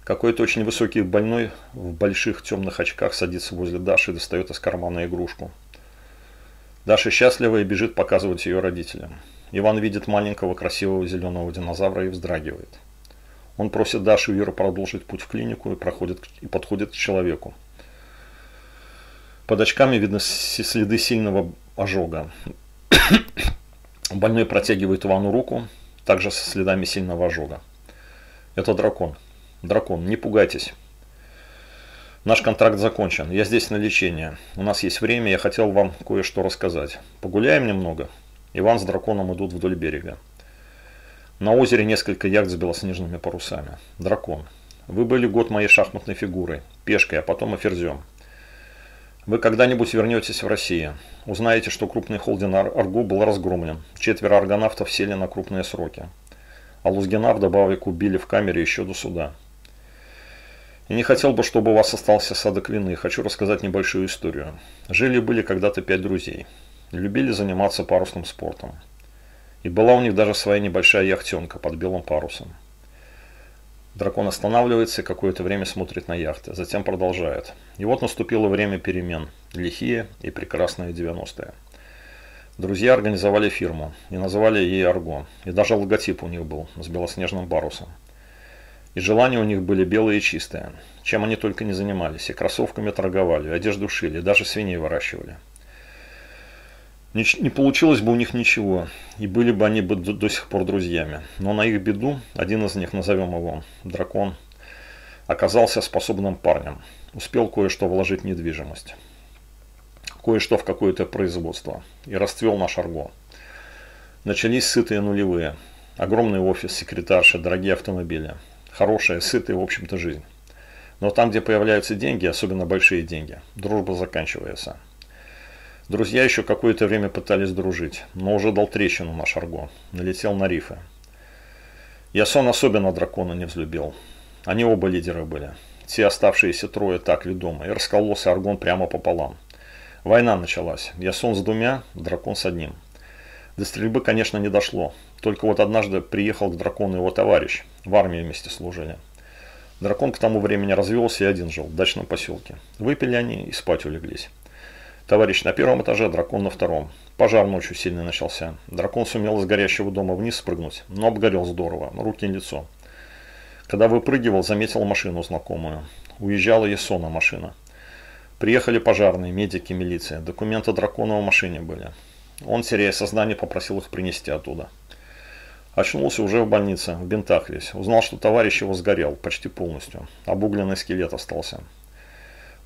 Какой-то очень высокий больной в больших темных очках садится возле Даши и достает из кармана игрушку. Даша счастлива и бежит показывать ее родителям. Иван видит маленького красивого зеленого динозавра и вздрагивает. Он просит Дашу и Иру продолжить путь в клинику и, проходит, и подходит к человеку. Под очками видны следы сильного ожога. Больной протягивает Ивану руку, также со следами сильного ожога. Это дракон. Дракон, не пугайтесь. Наш контракт закончен. Я здесь на лечение. У нас есть время, я хотел вам кое-что рассказать. Погуляем немного. Иван с драконом идут вдоль берега. На озере несколько яхт с белоснежными парусами. Дракон. Вы были год моей шахматной фигурой, пешкой, а потом и ферзем. Вы когда-нибудь вернетесь в Россию. Узнаете, что крупный холдинг Арго был разгромлен. Четверо аргонавтов сели на крупные сроки. А Лузгина вдобавок убили в камере еще до суда. И не хотел бы, чтобы у вас остался осадок вины. Хочу рассказать небольшую историю. Жили-были когда-то пять друзей. Любили заниматься парусным спортом. И была у них даже своя небольшая яхтенка под белым парусом. Дракон останавливается и какое-то время смотрит на яхты, затем продолжает. И вот наступило время перемен, лихие и прекрасные девяностые. Друзья организовали фирму и назвали ей Арго, и даже логотип у них был с белоснежным парусом. И желания у них были белые и чистые, чем они только не занимались, и кроссовками торговали, и одежду шили, и даже свиней выращивали. Не получилось бы у них ничего, и были бы они бы до сих пор друзьями. Но на их беду один из них, назовем его Дракон, оказался способным парнем. Успел кое-что вложить в недвижимость, кое-что в какое-то производство. И расцвел наш Арго. Начались сытые нулевые. Огромный офис, секретарша, дорогие автомобили. Хорошая, сытая, в общем-то, жизнь. Но там, где появляются деньги, особенно большие деньги, дружба заканчивается. Друзья еще какое-то время пытались дружить, но уже дал трещину наш Арго, налетел на рифы. Я сон особенно дракона не взлюбил. Они оба лидеры были. Те оставшиеся трое так ли дома, и раскололся Аргон прямо пополам. Война началась. Я сон с двумя, дракон с одним. До стрельбы, конечно, не дошло. Только вот однажды приехал к дракону его товарищ, в армии вместе служили. Дракон к тому времени развелся и один жил в дачном поселке. Выпили они и спать улеглись. Товарищ на первом этаже, дракон на втором. Пожар ночью сильно начался. Дракон сумел из горящего дома вниз спрыгнуть, но обгорел здорово, руки и лицо. Когда выпрыгивал, заметил машину знакомую. Уезжала Есона машина. Приехали пожарные, медики, милиция. Документы дракона в машине были. Он, теряя сознание, попросил их принести оттуда. Очнулся уже в больнице, в бинтах весь. Узнал, что товарищ его сгорел почти полностью. Обугленный скелет остался.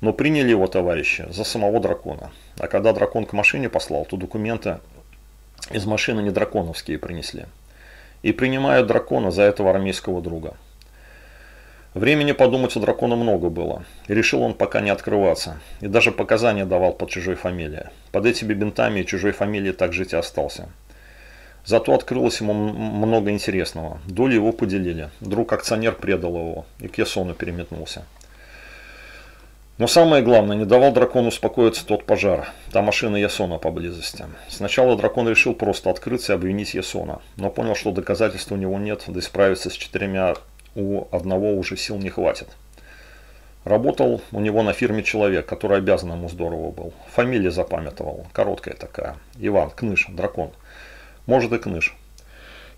Но приняли его товарищи за самого дракона. А когда дракон к машине послал, то документы из машины не драконовские принесли. И принимают дракона за этого армейского друга. Времени подумать у дракона много было. И решил он пока не открываться. И даже показания давал под чужой фамилией. Под этими бинтами и чужой фамилией так жить и остался. Зато открылось ему много интересного. Долю его поделили. Друг-акционер предал его. И к Ясону переметнулся. Но самое главное, не давал дракону успокоиться тот пожар. Та машина Ясона поблизости. Сначала дракон решил просто открыться и обвинить Ясона. Но понял, что доказательств у него нет. Да и справиться с четырьмя... У одного уже сил не хватит. Работал у него на фирме человек, который обязан ему здорово был. Фамилия запамятовал, короткая такая. Иван, Кныш, дракон. Может и Кныш.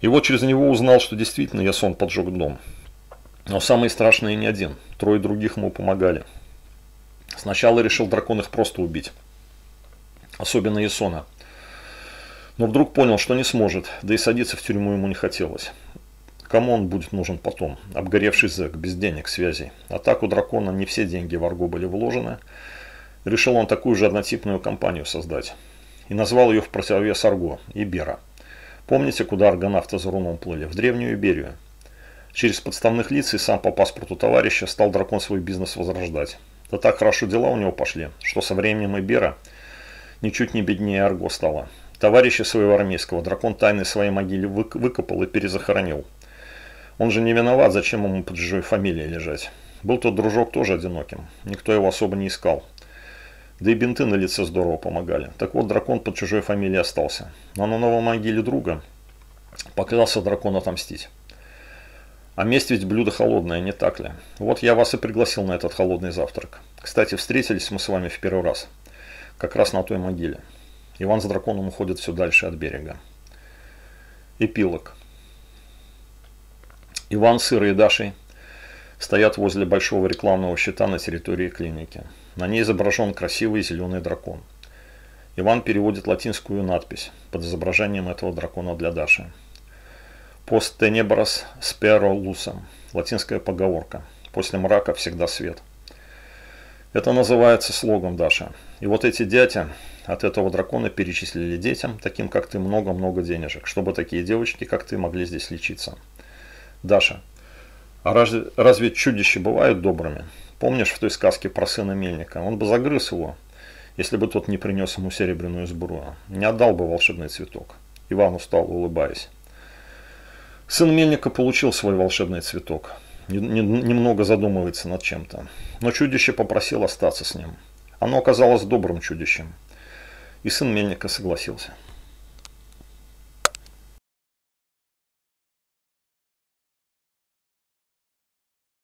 И вот через него узнал, что действительно Ясон поджег дом. Но самые страшные не один. Трое других ему помогали. Сначала решил дракон их просто убить. Особенно Ясона. Но вдруг понял, что не сможет. Да и садиться в тюрьму ему не хотелось. Кому он будет нужен потом? Обгоревший зэк, без денег, связей. А так у дракона не все деньги в арго были вложены. Решил он такую же однотипную компанию создать. И назвал ее в противовес арго – Ибера. Помните, куда аргонавты за руном плыли? В Древнюю Иберию. Через подставных лиц и сам по паспорту товарища стал дракон свой бизнес возрождать. Да так хорошо дела у него пошли, что со временем Ибера ничуть не беднее арго стала. Товарища своего армейского дракон тайны своей могиле выкопал и перезахоронил. Он же не виноват, зачем ему под чужой фамилией лежать. Был тот дружок тоже одиноким, никто его особо не искал. Да и бинты на лице здорово помогали. Так вот, дракон под чужой фамилией остался. Но на новом могиле друга поклялся дракон отомстить. А месть ведь блюдо холодное, не так ли? Вот я вас и пригласил на этот холодный завтрак. Кстати, встретились мы с вами в первый раз. Как раз на той могиле. Иван с драконом уходит все дальше от берега. Эпилог. Иван с Ирой и Дашей стоят возле большого рекламного щита на территории клиники. На ней изображен красивый зеленый дракон. Иван переводит латинскую надпись под изображением этого дракона для Даши. «Post перо лусом» – латинская поговорка. «После мрака всегда свет». Это называется слогом Даши. И вот эти дети от этого дракона перечислили детям, таким как ты, много-много денежек, чтобы такие девочки, как ты, могли здесь лечиться. Даша, а разве, разве чудища бывают добрыми? Помнишь в той сказке про сына мельника? Он бы загрыз его, если бы тот не принес ему серебряную сбрую. Не отдал бы волшебный цветок. Иван устал, улыбаясь. Сын мельника получил свой волшебный цветок. Немного задумывается над чем-то. Но чудище попросило остаться с ним. Оно оказалось добрым чудищем. И сын мельника согласился.